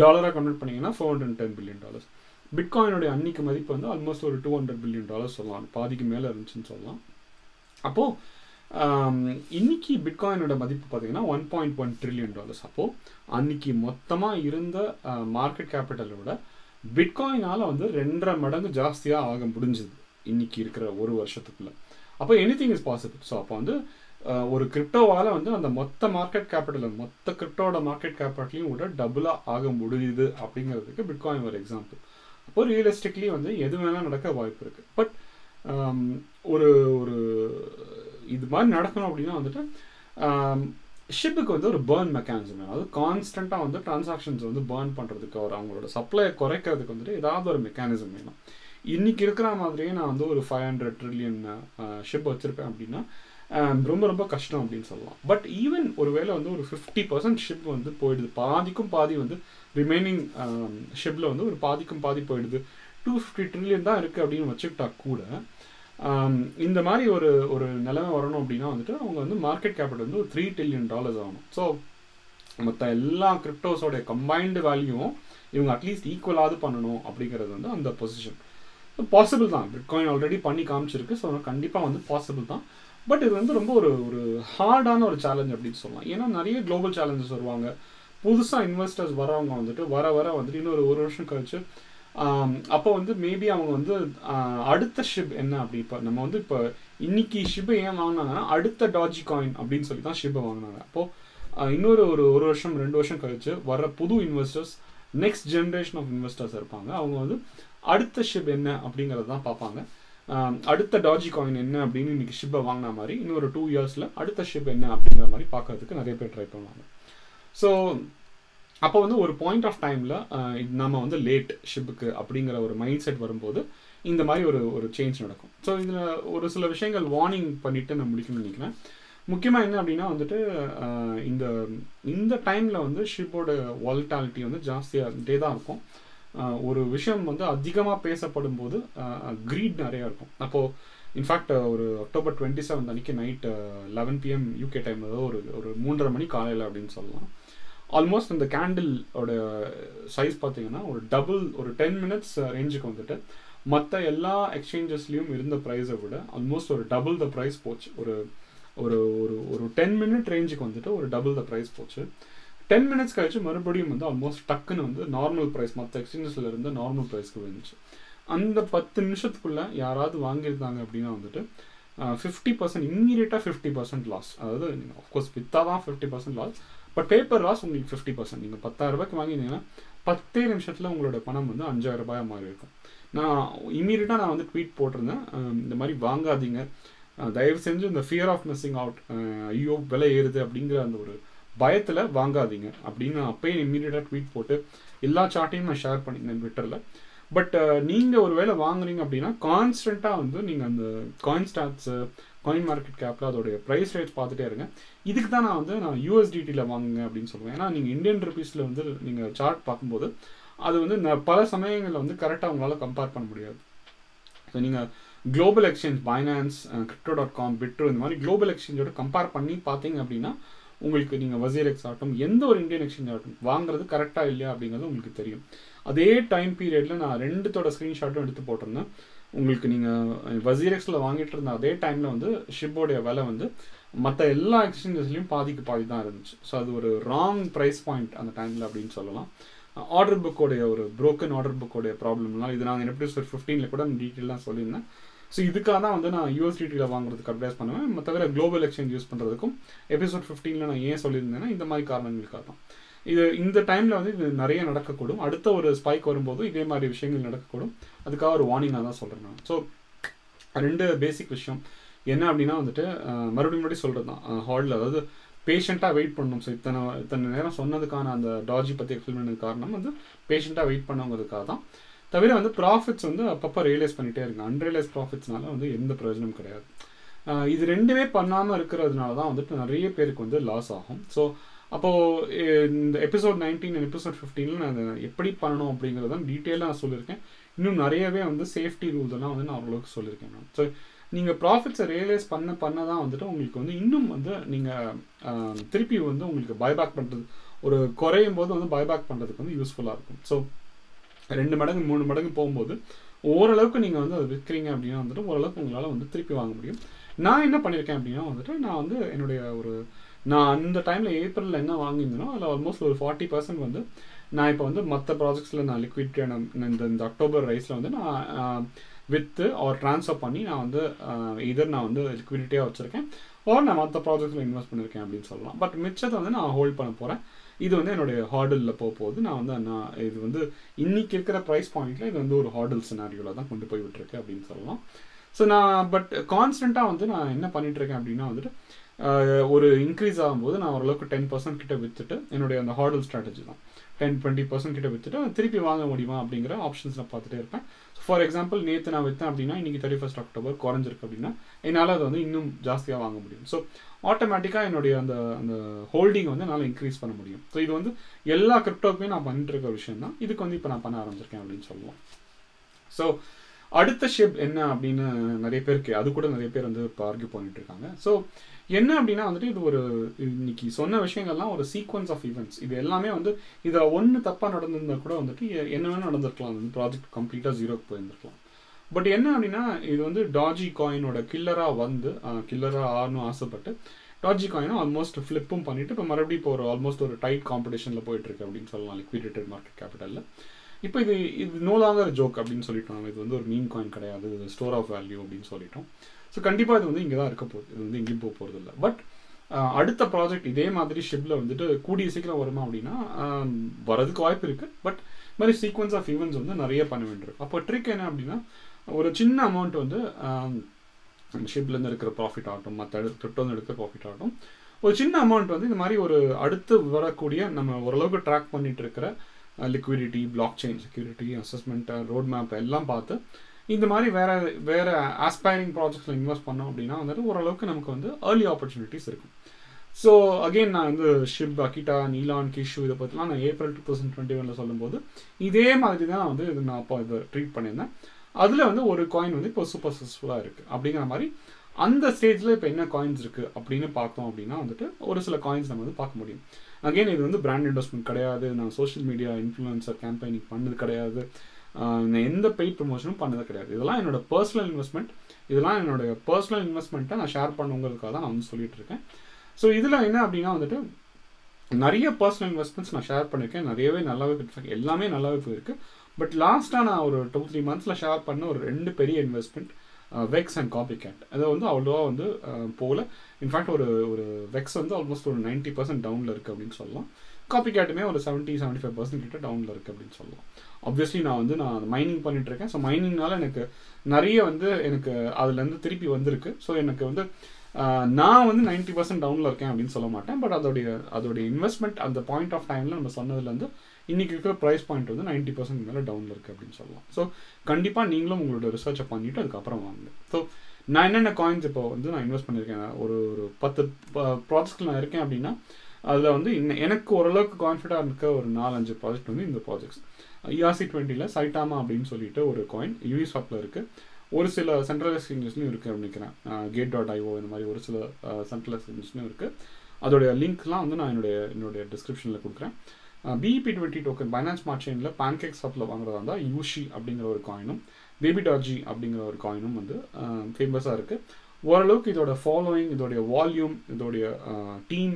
டாலராக கன்வெர்ட் பண்ணிங்கன்னா $410 பில்லியன். பிட்காயினுடைய அன்றைக்கு மதிப்பு வந்து ஆல்மோஸ்ட் ஒரு $200 பில்லியன் சொல்லலாம், பாதிக்கு மேலே இருந்துச்சுன்னு சொல்லலாம். அப்போது இன்னைக்கு பிட்காயினோட மதிப்பு பார்த்திங்கன்னா $1.1 ட்ரில்லியன். அப்போது அன்றைக்கி மொத்தமாக இருந்த மார்க்கெட் கேபிட்டலோட பிட்காயினால் வந்து 2.5 மடங்கு ஜாஸ்தியாக ஆக முடிஞ்சுது இன்றைக்கி இருக்கிற ஒரு வருஷத்துக்குள்ளே. அப்போ எனிதிங் இஸ் பாசிபிள். ஸோ அப்போ வந்து ஒரு கிரிப்டோவால் வந்து அந்த மொத்த மார்க்கெட் கேபிட்டலை மொத்த கிரிப்டோட மார்க்கெட் கேபிட்டலையும் கூட டபுளாக ஆக முடியுது அப்படிங்கிறதுக்கு பிட்காயின் ஒரு எக்ஸாம்பிள். அப்போது ரியலிஸ்டிக்லி வந்து எது வேணால் நடக்க வாய்ப்பு இருக்குது. பட் ஒரு ஒரு இது மாதிரி நடக்கணும் அப்படின்னா வந்துட்டு ஷிப்புக்கு வந்து ஒரு பேர்ன் மெக்கானிசம், அதாவது கான்ஸ்டண்ட்டாக வந்து டிரான்சாக்ஷன்ஸ் வந்து பேர்ன் பண்ணுறதுக்கு ஒரு அவங்களோட சப்ளையை குறைக்கிறதுக்கு வந்துட்டு ஏதாவது ஒரு மெக்கானிசம் வேணும். இன்றைக்கி இருக்கிற மாதிரியே நான் வந்து ஒரு $500 ட்ரில்லியன் ஷிப் வச்சுருப்பேன் அப்படின்னா ரொம்ப ரொம்ப கஷ்டம் அப்படின்னு சொல்லலாம். பட் ஈவன் ஒருவேளை வந்து ஒரு 50% ஷிப் வந்து போயிடுது, பாதிக்கும் பாதி வந்து ரிமைனிங் ஷிப்பில் வந்து ஒரு பாதிக்கும் பாதி போயிடுது, $250 ட்ரில்லியன் தான் இருக்குது அப்படின்னு வச்சுக்கிட்டா கூட இந்த மாதிரி ஒரு ஒரு நிலைமை வரணும் அப்படின்னா வந்துட்டு அவங்க வந்து மார்க்கெட் கேபிட்டல் வந்து ஒரு $3 ட்ரில்லியன் ஆகணும். ஸோ மற்ற எல்லா கிரிப்டோஸோடைய கம்பைன்டு வேல்யூவும் இவங்க அட்லீஸ்ட் ஈக்குவலாவது பண்ணணும் அப்படிங்கிறது வந்து அந்த பொசிஷன் பாசிபிள் தான். பிட்காயின் ஆல்ரெடி பண்ணி காமிச்சிருக்கு. ஸோ கண்டிப்பாக வந்து பாசிபிள் தான். பட் இது வந்து ரொம்ப ஒரு ஒரு ஹார்டான ஒரு சேலஞ்ச் அப்படின்னு சொல்லலாம். ஏன்னா நிறைய குளோபல் சேலஞ்சஸ் வருவாங்க, புதுசாக இன்வெஸ்டர்ஸ் வரவங்க வந்துட்டு வர வர வந்துட்டு இன்னொரு ஒரு வருஷம் கழிச்சு அப்போ வந்து மேபி அவங்க வந்து அடுத்த ஷிப் என்ன அப்படி இப்போ நம்ம வந்து இப்போ இன்னைக்கு ஷிப்பை ஏன் வாங்கினாங்கன்னா அடுத்த டாஜி காயின் அப்படின்னு சொல்லி தான் ஷிப்பை வாங்கினாங்க. அப்போது இன்னொரு ஒரு ஒரு வருஷம் 2 வருஷம் கழிச்சு வர புது investors, next generation of investors இருப்பாங்க. அவங்க வந்து அடுத்த ஷிப் என்ன அப்படிங்கிறத தான் பார்ப்பாங்க. அடுத்த டாஜி காயின் என்ன அப்படின்னு இன்னைக்கு ஷிப்பை வாங்கின மாதிரி இன்னொரு 2 இயர்ஸில் அடுத்த ஷிப் என்ன அப்படிங்கிற மாதிரி பார்க்கறதுக்கு நிறைய பேர் ட்ரை பண்ணுவாங்க. ஸோ அப்போ வந்து ஒரு பாயிண்ட் ஆஃப் டைமில் நம்ம வந்து லேட் ஷிப்புக்கு அப்படிங்கிற ஒரு மைண்ட் செட் வரும்போது இந்த மாதிரி ஒரு ஒரு சேஞ்ச் நடக்கும். ஸோ இதில் ஒரு சில விஷயங்கள் வார்னிங் பண்ணிவிட்டு நான் முடிக்கணும்னு நினைக்கிறேன். முக்கியமாக என்ன அப்படின்னா வந்துட்டு இந்த இந்த டைமில் வந்து ஷிப்போட வாலட்டாலிட்டி வந்து ஜாஸ்தியாகிட்டே தான் இருக்கும். ஒரு விஷயம் வந்து அதிகமாக பேசப்படும் போது க்ரீட் நிறையா இருக்கும். அப்போது இன்ஃபேக்ட் ஒரு October 27 அன்றைக்கி நைட் 11 PM UK டைம் ஏதோ ஒரு 3:30 மணி காலையில் அப்படின்னு சொல்லலாம். ஆல்மோஸ்ட் அந்த கேண்டிலோட சைஸ் பார்த்தீங்கன்னா ஒரு டபுள் ஒரு 10 மினிட்ஸ் ரேஞ்சுக்கு வந்துட்டு மற்ற எல்லா எக்ஸ்சேஞ்சஸ்லேயும் இருந்த ப்ரைஸை விட ஆல்மோஸ்ட் ஒரு டபுள் த ப்ரைஸ் போச்சு. ஒரு ஒரு ஒரு 10 மினிட் ரேஞ்சுக்கு வந்துட்டு ஒரு டபுள் த ப்ரைஸ் போச்சு. 10 மினிட்ஸ் கழிச்சு மறுபடியும் வந்து ஆல்மோஸ்ட் டக்குன்னு வந்து நார்மல் ப்ரைஸ் மற்ற எக்ஸ்சேஞ்சஸில் இருந்து நார்மல் ப்ரைஸ்க்கு விழுந்துச்சு. அந்த 10 நிமிஷத்துக்குள்ளே யாராவது வாங்கியிருந்தாங்க அப்படின்னா வந்துட்டு 50% இம்மீடியட்டாக 50% லாஸ். அதாவது ஆஃப்கோர்ஸ் வித்தா தான் 50% லாஸ், பட் பேப்பர் லாஸ் உங்களுக்கு 50%. நீங்கள் ₹10,000 வாங்கினீங்கன்னா 10 நிமிஷத்தில் உங்களோட பணம் வந்து ₹5,000 மாதிரி இருக்கும். நான் இம்மீடியட்டாக நான் வந்து ட்வீட் போட்டிருந்தேன், இந்த மாதிரி வாங்காதீங்க தயவு செஞ்சு, இந்த ஃபியர் ஆஃப் மிஸ்ஸிங் அவுட், ஐயோ விலை ஏறுது அப்படிங்கிற அந்த ஒரு பயத்தில் வாங்காதீங்க அப்படின்னு நான் அப்போயே இம்மீடியட்டாக ட்வீட் போட்டு எல்லா சார்ட்டையும் நான் ஷேர் பண்ணியிருந்தேன் ட்விட்டரில். பட் நீங்கள் ஒரு வேளை வாங்குறீங்க அப்படின்னா கான்ஸ்டண்ட்டாக வந்து நீங்கள் அந்த காயின் ஸ்டாட்ஸு, காயின் மார்க்கெட் கேப்பில் அதோடைய ப்ரைஸ் ரேட் பார்த்துட்டே இருங்க. இதுக்கு தான் நான் வந்து நான் USDTயில் வாங்குங்க அப்படின்னு சொல்லுவேன். ஏன்னா நீங்கள் இந்தியன் ருபீஸில் வந்து நீங்கள் சார்ட் பார்க்கும்போது அது வந்து பல சமயங்களில் வந்து கரெக்டாக உங்களால் கம்பேர் பண்ண முடியாது. ஸோ நீங்கள் global exchange finance, Crypto.com, Pedro இந்த மாதிரி குளோபல் எக்ஸ்சேஞ்சோட கம்பேர் பண்ணி பார்த்தீங்க அப்படின்னா உங்களுக்கு நீங்கள் WazirX ஆகட்டும் எந்த ஒரு இந்தியன் எக்ஸ்சேஞ்ச் ஆகட்டும் வாங்குறது கரெக்டாக இல்லையா அப்படிங்கிறது உங்களுக்கு தெரியும். அதே டைம் பீரியடில் நான் 2தோட ஸ்க்ரீன்ஷாட்டும் எடுத்து போட்டிருந்தேன். உங்களுக்கு நீங்கள் வசீரெக்ஸில் வாங்கிட்டு இருந்த அதே டைமில் வந்து ஷிப்போடைய விலை வந்து மற்ற எல்லா எக்ஸ்சேஞ்சஸ்லையும் பாதிக்கு பாதி தான் இருந்துச்சு. ஸோ அது ஒரு ராங் ப்ரைஸ் பாயிண்ட் அந்த டைமில் அப்படின்னு சொல்லலாம். ஆர்டர் புக்கோடைய ஒரு ப்ரோக்கன் ஆர்டர் புக்கோடைய ப்ராப்ளம்லாம் இது நான் எப்படி ஒரு 15ல் கூட நான் டீட்டெயிலாக சொல்லியிருந்தேன். ஸோ இதுக்காக தான் வந்து நான் USDTயில் வாங்குறதுக்கு அட்வைஸ் பண்ணுவேன். மற்றவரை குளோபல் எக்ஸ்சேஞ்ச் யூஸ் பண்ணுறதுக்கும் எபிசோட் 15ல் நான் ஏன் சொல்லியிருந்தேன்னா இந்த மாதிரி காரணங்களுக்காக தான். இது இந்த டைமில் வந்து இது நிறைய நடக்கக்கூடும். அடுத்த ஒரு ஸ்பைக் வரும்போது இதே மாதிரி விஷயங்கள் நடக்கக்கூடும். அதுக்காக ஒரு வார்னிங்காக தான் சொல்கிறேன் நான். ஸோ ரெண்டு பேசிக் விஷயம் என்ன அப்படின்னா வந்துட்டு மறுபடியும் சொல்கிறது தான் ஹார்டில், அதாவது பேஷண்ட்டாக வெயிட் பண்ணணும். ஸோ இத்தனை நேரம் சொன்னதுக்கான அந்த டாஜி பற்றி எக்ஸ்பிளைன் பண்ணதுக்கு காரணம் வந்து பேஷண்ட்டாக வெயிட் பண்ணுங்கிறதுக்காக தான். தவிர வந்து ப்ராஃபிட்ஸ் வந்து அப்பப்போ ரியலைஸ் பண்ணிகிட்டே இருக்காங்க. அன்ரியலைஸ் ப்ராஃபிட்ஸ்னால வந்து எந்த பிரயோஜனம் கிடையாது. இது ரெண்டுமே பண்ணாமல் இருக்கிறதுனால தான் வந்துட்டு நிறைய பேருக்கு வந்து லாஸ் ஆகும். ஸோ அப்போது இந்த எபிசோட் 19 அண்ட் எபிசோட் 15 நான் எப்படி பண்ணணும் அப்படிங்கிறத டீட்டெயிலாக நான் சொல்லியிருக்கேன். இன்னும் நிறையவே வந்து சேஃப்டி ரூல்ஸ் எல்லாம் வந்து நான் ஓரளவுக்கு சொல்லியிருக்கேன் நான். ஸோ நீங்கள் ப்ராஃபிட்ஸை ரியலைஸ் பண்ண தான் வந்துட்டு உங்களுக்கு வந்து இன்னும் வந்து நீங்கள் திருப்பி வந்து உங்களுக்கு பைபேக் பண்ணுறது ஒரு குறையும் போது வந்து பைபேக் பண்ணுறதுக்கு வந்து யூஸ்ஃபுல்லாக இருக்கும். ஸோ 2 மடங்கு 3 மடங்கு போகும்போது ஓரளவுக்கு நீங்கள் வந்து அதை விற்கிறீங்க அப்படின்னா வந்துட்டு ஓரளவுக்கு உங்களால் வந்து திருப்பி வாங்க முடியும். நான் என்ன பண்ணியிருக்கேன் அப்படின்னா வந்துட்டு நான் வந்து என்னுடைய நான் அந்த டைமில் ஏப்ரலில் என்ன வாங்கியிருந்தேனோ அதில் ஆல்மோஸ்ட் ஒரு 40% வந்து நான் இப்போ வந்து மற்ற ப்ராஜெக்ட்ஸில் நான் லிக்விட் இந்த அக்டோபர் ரைஸில் வந்து நான் விற்று ஆர் ட்ரான்ஸ்ஃபர் பண்ணி நான் வந்து இதர் நான் வந்து லிக்விடிட்டியாக வச்சுருக்கேன் ஆர் நான் மற்ற ப்ராஜெக்ட்ஸில் இன்வெஸ்ட் பண்ணியிருக்கேன் அப்படின்னு சொல்லலாம். பட் மிச்சத்தை வந்து நான் ஹோல்ட் பண்ண போகிறேன். இது வந்து என்னுடைய ஹார்டலில் போகும்போது நான் இது வந்து இன்றைக்கி இருக்கிற ப்ரைஸ் பாயிண்டில் இது வந்து ஒரு ஹார்டல் சினாரியோவில் தான் கொண்டு போய் விட்டுருக்கேன் அப்படின்னு சொல்லலாம். ஸோ நான் பட் கான்ஸ்டண்ட்டாக வந்து நான் என்ன பண்ணிகிட்ருக்கேன் அப்படின்னா வந்துட்டு ஒரு இன்க்ரீஸ் ஆகும்போது நான் ஓரளவுக்கு 10% கிட்ட விற்றுட்டு என்னுடைய அந்த ஹார்டல் ஸ்ட்ராட்டஜி தான் 10-20% கிட்ட விற்றுட்டு திருப்பி வாங்க முடியுமா அப்படிங்கிற ஆப்ஷன்ஸ் நான் பார்த்துட்டே இருப்பேன். ஃபார் எக்ஸாம்பிள் நேற்று நான் விற்றேன் அப்படின்னா இன்றைக்கி 31 அக்டோபர் குறைஞ்சிருக்கு அப்படின்னா என்னால் அது வந்து இன்னும் ஜாஸ்தியாக வாங்க முடியும். ஸோ ஆட்டோமேட்டிக்காக என்னுடைய அந்த அந்த ஹோல்டிங் வந்து என்னால் இன்க்ரீஸ் பண்ண முடியும். ஸோ இது வந்து எல்லா கிரிப்டோக்குமே நான் பண்ணிட்டு இருக்க விஷயம் தான். இதுக்கு வந்து இப்போ நான் பண்ண ஆரம்பிச்சிருக்கேன் அப்படின்னு சொல்லுவோம். ஸோ அடுத்த ஷிப் என்ன அப்படின்னு நிறைய பேருக்கு அது கூட நிறைய பேர் வந்து இப்போ ஆர்கியூ பண்ணிட்டு இருக்காங்க. ஸோ என்ன அப்படின்னா வந்துட்டு இது ஒரு இன்னைக்கு சொன்ன விஷயங்கள்லாம் ஒரு சீக்வன்ஸ் ஆஃப் ஈவெண்ட்ஸ். இது எல்லாமே வந்து இதை ஒன்று தப்பாக நடந்திருந்தால் கூட வந்துட்டு என்ன வேணும் நடந்திருக்கலாம். அந்த ப்ராஜெக்ட் கம்ப்ளீட்டாக ஜீரோக்கு போயிருந்துருக்கலாம். பட் என்ன அப்படின்னா இது வந்து டாஜி காயினோட கில்லராக வந்து கில்லராக ஆகணும் ஆசைப்பட்டு டாஜி காயினும் ஆல்மோஸ்ட் ஃப்ளிப்பும் பண்ணிட்டு இப்போ மறுபடியும் இப்போ ஒரு ஆல்மோஸ்ட் ஒரு டைட் காம்படிஷனில் போயிட்டுருக்கு அப்படின்னு சொல்லலாம் லிக்விடேட்டட் மார்க்கெட் கேபிட்டலில். இப்போ இது இது நோ லாங்கர் ஜோக் அப்படின்னு சொல்லிட்டோம். இது வந்து ஒரு மீம் காயின் கிடையாது, இது ஸ்டோர் ஆஃப் வேல்யூ அப்படின்னு சொல்லிட்டோம். ஸோ கண்டிப்பாக இது வந்து இங்கே தான் இருக்க போகுது, இது வந்து எங்கேயும் போக போகிறது இல்லை. பட் அடுத்த ப்ராஜெக்ட் இதே மாதிரி ஷிப்பில் வந்துட்டு கூடிய சீக்கிரம் வருமா அப்படின்னா வரதுக்கு வாய்ப்பு இருக்குது. பட் இது மாதிரி சீக்வன்ஸ் ஆஃப் ஈவெண்ட்ஸ் வந்து நிறைய பண்ண வேண்டியிருக்கு. அப்போ ட்ரிக் என்ன அப்படின்னா ஒரு சின்ன அமௌண்ட் வந்து ஷிப்லேருந்து எடுக்கிற ப்ராஃபிட் ஆகட்டும், மற்ற கிரிப்டோலேருந்து எடுக்கிற ப்ராஃபிட் ஆகட்டும், ஒரு சின்ன அமௌண்ட் வந்து இந்த மாதிரி ஒரு அடுத்து வரக்கூடிய நம்ம ஓரளவுக்கு ட்ராக் பண்ணிகிட்டு இருக்கிற liquidity, block chain security, assessment, road map எல்லாம் பார்த்து இந்த மாதிரி வேறு ஆஸ்பைரிங் ப்ராஜெக்ட்ஸில் இன்வெஸ்ட் பண்ணோம் அப்படின்னா வந்துட்டு ஓரளவுக்கு நமக்கு வந்து ஏர்லி ஆப்பர்ச்சுனிட்டிஸ் இருக்கும். ஸோ அகெயின் நான் வந்து ஷிப், அகிட்டா, நீலான், கிஷு இதை பற்றிலாம் நான் ஏப்ரல் 2021 சொல்லும்போது இதே மாதிரி தான் நான் வந்து இது நான் அப்போ இதை ட்ரீட் பண்ணியிருந்தேன். அதில் வந்து ஒரு காயின் வந்து இப்போ சூப்பர் சக்ஸஸ்ஃபுல்லாக இருக்குது அப்படிங்கிற மாதிரி அந்த ஸ்டேஜில் இப்போ என்ன காயின்ஸ் இருக்குது அப்படின்னு பார்த்தோம் அப்படின்னா வந்துட்டு ஒரு சில காயின்ஸ் நம்ம வந்து பார்க்க முடியும். அகெயின் இது வந்து பிராண்ட் இன்வெஸ்ட்மெண்ட் கிடையாது, நான் சோஷியல் மீடியா இன்ஃப்ளூயன்சர் கேம்பெயினிங் பண்ணது கிடையாது, நான் எந்த பெய்ட் ப்ரொமோஷனும் பண்ணது கிடையாது. இதெல்லாம் என்னோட பர்சனல் இன்வெஸ்ட்மெண்ட், இதெல்லாம் என்னோடய பர்சனல் இன்வெஸ்ட்மெண்ட்டை நான் ஷேர் பண்ணுங்கிறதுக்காக தான் நான் வந்து சொல்லிட்டு இருக்கேன். ஸோ இதில் என்ன அப்படின்னா வந்துட்டு நிறைய பர்சனல் இன்வெஸ்ட்மெண்ட்ஸ் நான் ஷேர் பண்ணியிருக்கேன், நிறையவே நல்லாவே போயிருக்கு, எல்லாமே நல்லாவே போயிருக்கு. பட் லாஸ்ட்டாக நான் ஒரு 2-3 மந்த்ஸில் ஷேர் பண்ண ஒரு 2 பெரிய இன்வெஸ்ட்மெண்ட் வெக்ஸ் அண்ட் காப்பி கேட் அதை வந்து அவ்வளோவா வந்து போகல. இன்ஃபேக்ட் ஒரு வெக்ஸ் வந்து ஆல்மோஸ்ட் ஒரு 90% டவுனில் இருக்குது அப்படின்னு சொல்லலாம். காப்பி கேட்டுமே ஒரு 70-75% கிட்ட டவுனில் இருக்குது அப்படின்னு சொல்லலாம். ஆப்வியஸ்லி நான் மைனிங் பண்ணிகிட்ருக்கேன். ஸோ மைனிங்னால எனக்கு நிறைய வந்து எனக்கு அதுலேருந்து திருப்பி வந்திருக்கு. ஸோ எனக்கு வந்து நான் வந்து 90% டவுனில் இருக்கேன் அப்படின்னு சொல்ல மாட்டேன். பட் அதோடைய இன்வெஸ்ட்மெண்ட் அந்த பாயிண்ட் ஆஃப் டைமில் நம்ம சொன்னதுலேருந்து இன்றைக்கி இருக்கிற ப்ரைஸ் பாயிண்ட் வந்து 90% மேலே டவுனில் இருக்குது அப்படின்னு சொல்லலாம். ஸோ கண்டிப்பாக நீங்களும் உங்களோட ரிசர்ச்சை பண்ணிவிட்டு அதுக்கப்புறம் வாங்க. ஸோ நான் என்னென்ன காயின்ஸ் இப்போ வந்து நான் இன்வெஸ்ட் பண்ணியிருக்கேன், ஒரு 10 ப்ராஜெக்டில் நான் இருக்கேன் அப்படின்னா அதில் வந்து எனக்கு ஓரளவுக்கு கான்ஃபிடென்ட்டாக இருக்க ஒரு 4-5 ப்ராஜெக்ட் வந்து இந்த ப்ராஜெக்ட்ஸ். ERC20ல் சைட்டாமா அப்படின்னு சொல்லிட்டு ஒரு காயின் யூனிஸ்வாப்பில் இருக்குது, ஒரு சில சென்ட்ரல் எக்ஸ்சேஞ்சஸ்லையும் இருக்குது அப்படின்னு நினைக்கிறேன், Gate.io இந்த மாதிரி ஒரு சில சென்ட்ரல் எக்ஸ்சேஞ்சஸ்லையும் இருக்குது. அதோடைய லிங்க்லாம் வந்து நான் என்னுடைய டிஸ்கிரிப்ஷனில் கொடுக்குறேன். BEP20 token Binance Smart Chain la Pancake Swap la வாங்குறதா இருந்தா Ryoshi அப்படிங்கற ஒரு காயினும் Baby Doge அப்படிங்கற ஒரு காயினும் வந்து ஃபேமஸா இருக்கு. ஓரளவுக்கு இதோட ஃபாலோயிங், இதோட வால்யூம், இதோட டீம்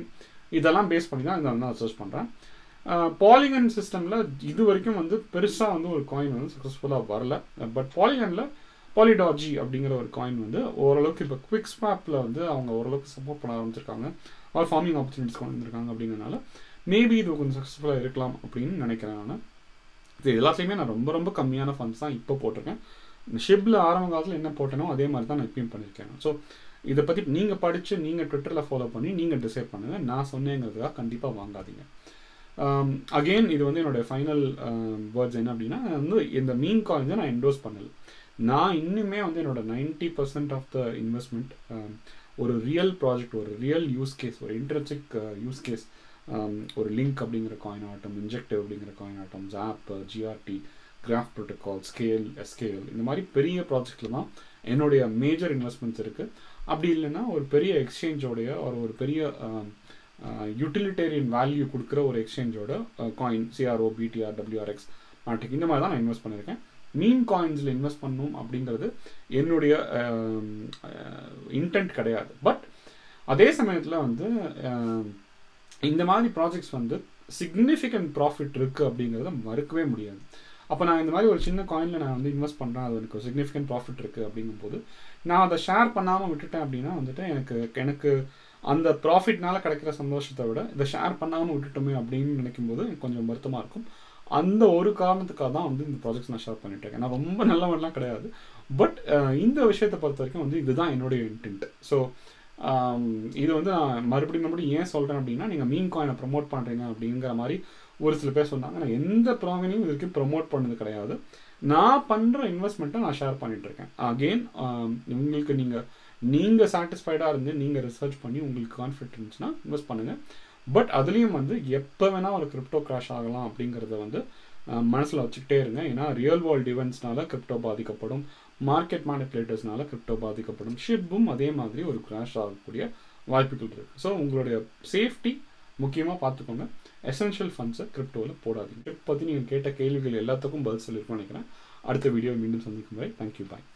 இதெல்லாம் பேஸ் பண்ணி தான் நான் சர்ச் பண்றேன். Polygon சிஸ்டம்ல இது வரைக்கும் வந்து பெருசா வந்து ஒரு காயின் வந்து சக்சஸ்ஃபுல்லா வரல. பட் Polygonல Polydoge அப்படிங்கிற ஒரு காயின் வந்து ஓரளவுக்கு இப்போ Quickswapல வந்து அவங்க ஓரளவுக்கு சப்போர்ட் பண்ண ஆரம்பிச்சிருக்காங்க. ஆர் ஃபார்மிங் ஆப்பர்ச்சுனிட்டிஸ் கொண்டு வந்திருக்காங்க. அப்படிங்கிறனால மேபி இது கொஞ்சம் சக்ஸஸ்ஃபுல்லாக இருக்கலாம் அப்படின்னு நினைக்கிறேன். நான் இது எல்லாத்தையுமே நான் ரொம்ப ரொம்ப கம்மியான ஃபண்ட்ஸ் தான் இப்போ போட்டிருக்கேன். ஷிப்பில் ஆரம்ப காலத்தில் என்ன போட்டேனோ அதே மாதிரி தான் நான் இப்பயும் பண்ணியிருக்கேன். ஸோ இதை பற்றி நீங்கள் படித்து நீங்கள் ட்விட்டரில் ஃபாலோ பண்ணி நீங்கள் டிசைட் பண்ணுங்கள். நான் சொன்னேங்கிறதுக்காக கண்டிப்பாக வாங்காதீங்க. அகெயின் இது வந்து என்னோடய ஃபைனல் வேர்ட்ஸ் என்ன அப்படின்னா, வந்து இந்த மீன் காயின்ஸை நான் என்டோஸ் பண்ணலை. நான் இன்னுமே வந்து என்னோட 90% ஆஃப் த இன்வெஸ்ட்மெண்ட் ஒரு ரியல் ப்ராஜெக்ட், ஒரு ரியல் யூஸ் கேஸ், ஒரு இன்ட்ரெஸ்டிக் யூஸ் கேஸ், ஒரு லிங்க் அப்படிங்கிற காயின் ஆட்டம், இன்ஜெக்டிவ் அப்படிங்கிற காயின் ஆட்டம், ஜாப், GRT, Graph protocol, scale, SKL, இந்த மாதிரி பெரிய ப்ராஜெக்டில் தான் என்னுடைய மேஜர் இன்வெஸ்ட்மெண்ட்ஸ் இருக்குது. அப்படி இல்லைன்னா ஒரு பெரிய எக்ஸ்சேஞ்சோடைய ஒரு பெரிய யூட்டிலிட்டேரியன் வேல்யூ கொடுக்குற ஒரு எக்ஸ்சேஞ்சோட coin CRO, BTR, WazirX, Matic இந்த மாதிரி தான் நான் இன்வெஸ்ட் பண்ணியிருக்கேன். மீன் காயின்ஸில் இன்வெஸ்ட் பண்ணணும் அப்படிங்கிறது என்னுடைய இன்டென்ட் கிடையாது. பட் அதே சமயத்தில் வந்து இந்த மாதிரி ப்ராஜெக்ட்ஸ் வந்து சிக்னிஃபிகண்ட் ப்ராஃபிட் இருக்குது அப்படிங்கிறத மறுக்கவே முடியாது. அப்போ நான் இந்த மாதிரி ஒரு சின்ன காயினில் நான் வந்து இன்வெஸ்ட் பண்ணுறேன், அது எனக்கு சிக்னிஃபிகண்ட் ப்ராஃபிட் இருக்குது அப்படிங்கும்போது நான் அதை ஷேர் பண்ணாமல் விட்டுட்டேன் அப்படின்னா வந்துட்டு எனக்கு எனக்கு அந்த ப்ராஃபிட்னால கிடைக்கிற சந்தோஷத்தை விட இதை ஷேர் பண்ணாமல் விட்டுட்டோமே அப்படின்னு நினைக்கும்போது எனக்கு கொஞ்சம் வருத்தமாக இருக்கும். அந்த ஒரு காரணத்துக்காக தான் வந்து இந்த ப்ராஜெக்ட்ஸ் நான் ஷேர் பண்ணிட்டு இருக்கேன். நான் ரொம்ப நல்லவெல்லாம் கிடையாது. பட் இந்த விஷயத்தை பொறுத்த வரைக்கும் வந்து இதுதான் என்னுடைய இன்டென்ட். ஸோ இது வந்து நான் மறுபடியும் ஏன் சொல்கிறேன் அப்படின்னா, நீங்கள் மீன் காயினை ப்ரொமோட் பண்ணுறீங்க அப்படிங்கிற மாதிரி ஒரு சில பேர் சொன்னாங்க. நான் எந்த ப்ராஜெக்டையும் இது வரைக்கும் ப்ரொமோட் பண்ணது கிடையாது. நான் பண்ணுற இன்வெஸ்ட்மெண்ட்டை நான் ஷேர் பண்ணிகிட்ருக்கேன். அகெயின் உங்களுக்கு நீங்கள் சாட்டிஸ்ஃபைடாக இருந்து நீங்கள் ரிசர்ச் பண்ணி உங்களுக்கு கான்ஃபிடன்ட் இருந்துச்சுன்னா இன்வெஸ்ட் பண்ணுங்கள். பட் அதுலேயும் வந்து எப்போ வேணால் ஒரு கிரிப்டோ கிராஷ் ஆகலாம் அப்படிங்கிறத வந்து மனசில் வச்சுக்கிட்டே இருங்க. ஏன்னா ரியல் வேர்ல்டு ஈவெண்ட்ஸ்னால கிரிப்டோ பாதிக்கப்படும், மார்க்கெட் மேனிபுலேட்டர்ஸ்னால கிரிப்டோ பாதிக்கப்படும், ஷிப்பும் அதே மாதிரி ஒரு கிராஷ் ஆகக்கூடிய வாய்ப்புகள் இருக்குது. ஸோ உங்களுடைய சேஃப்டி முக்கியமாக பார்த்துக்கோங்க. எசென்ஷியல் ஃபண்ட்ஸை கிரிப்டோவில் போடாதீங்க. கிரிப்டோ பற்றி நீங்கள் கேட்ட கேள்விகள் எல்லாத்துக்கும் பதில் சொல்லியிருக்கோம் நினைக்கிறேன். அடுத்த வீடியோ மீண்டும் சந்திக்கும் வரை தேங்க்யூ, பாய்.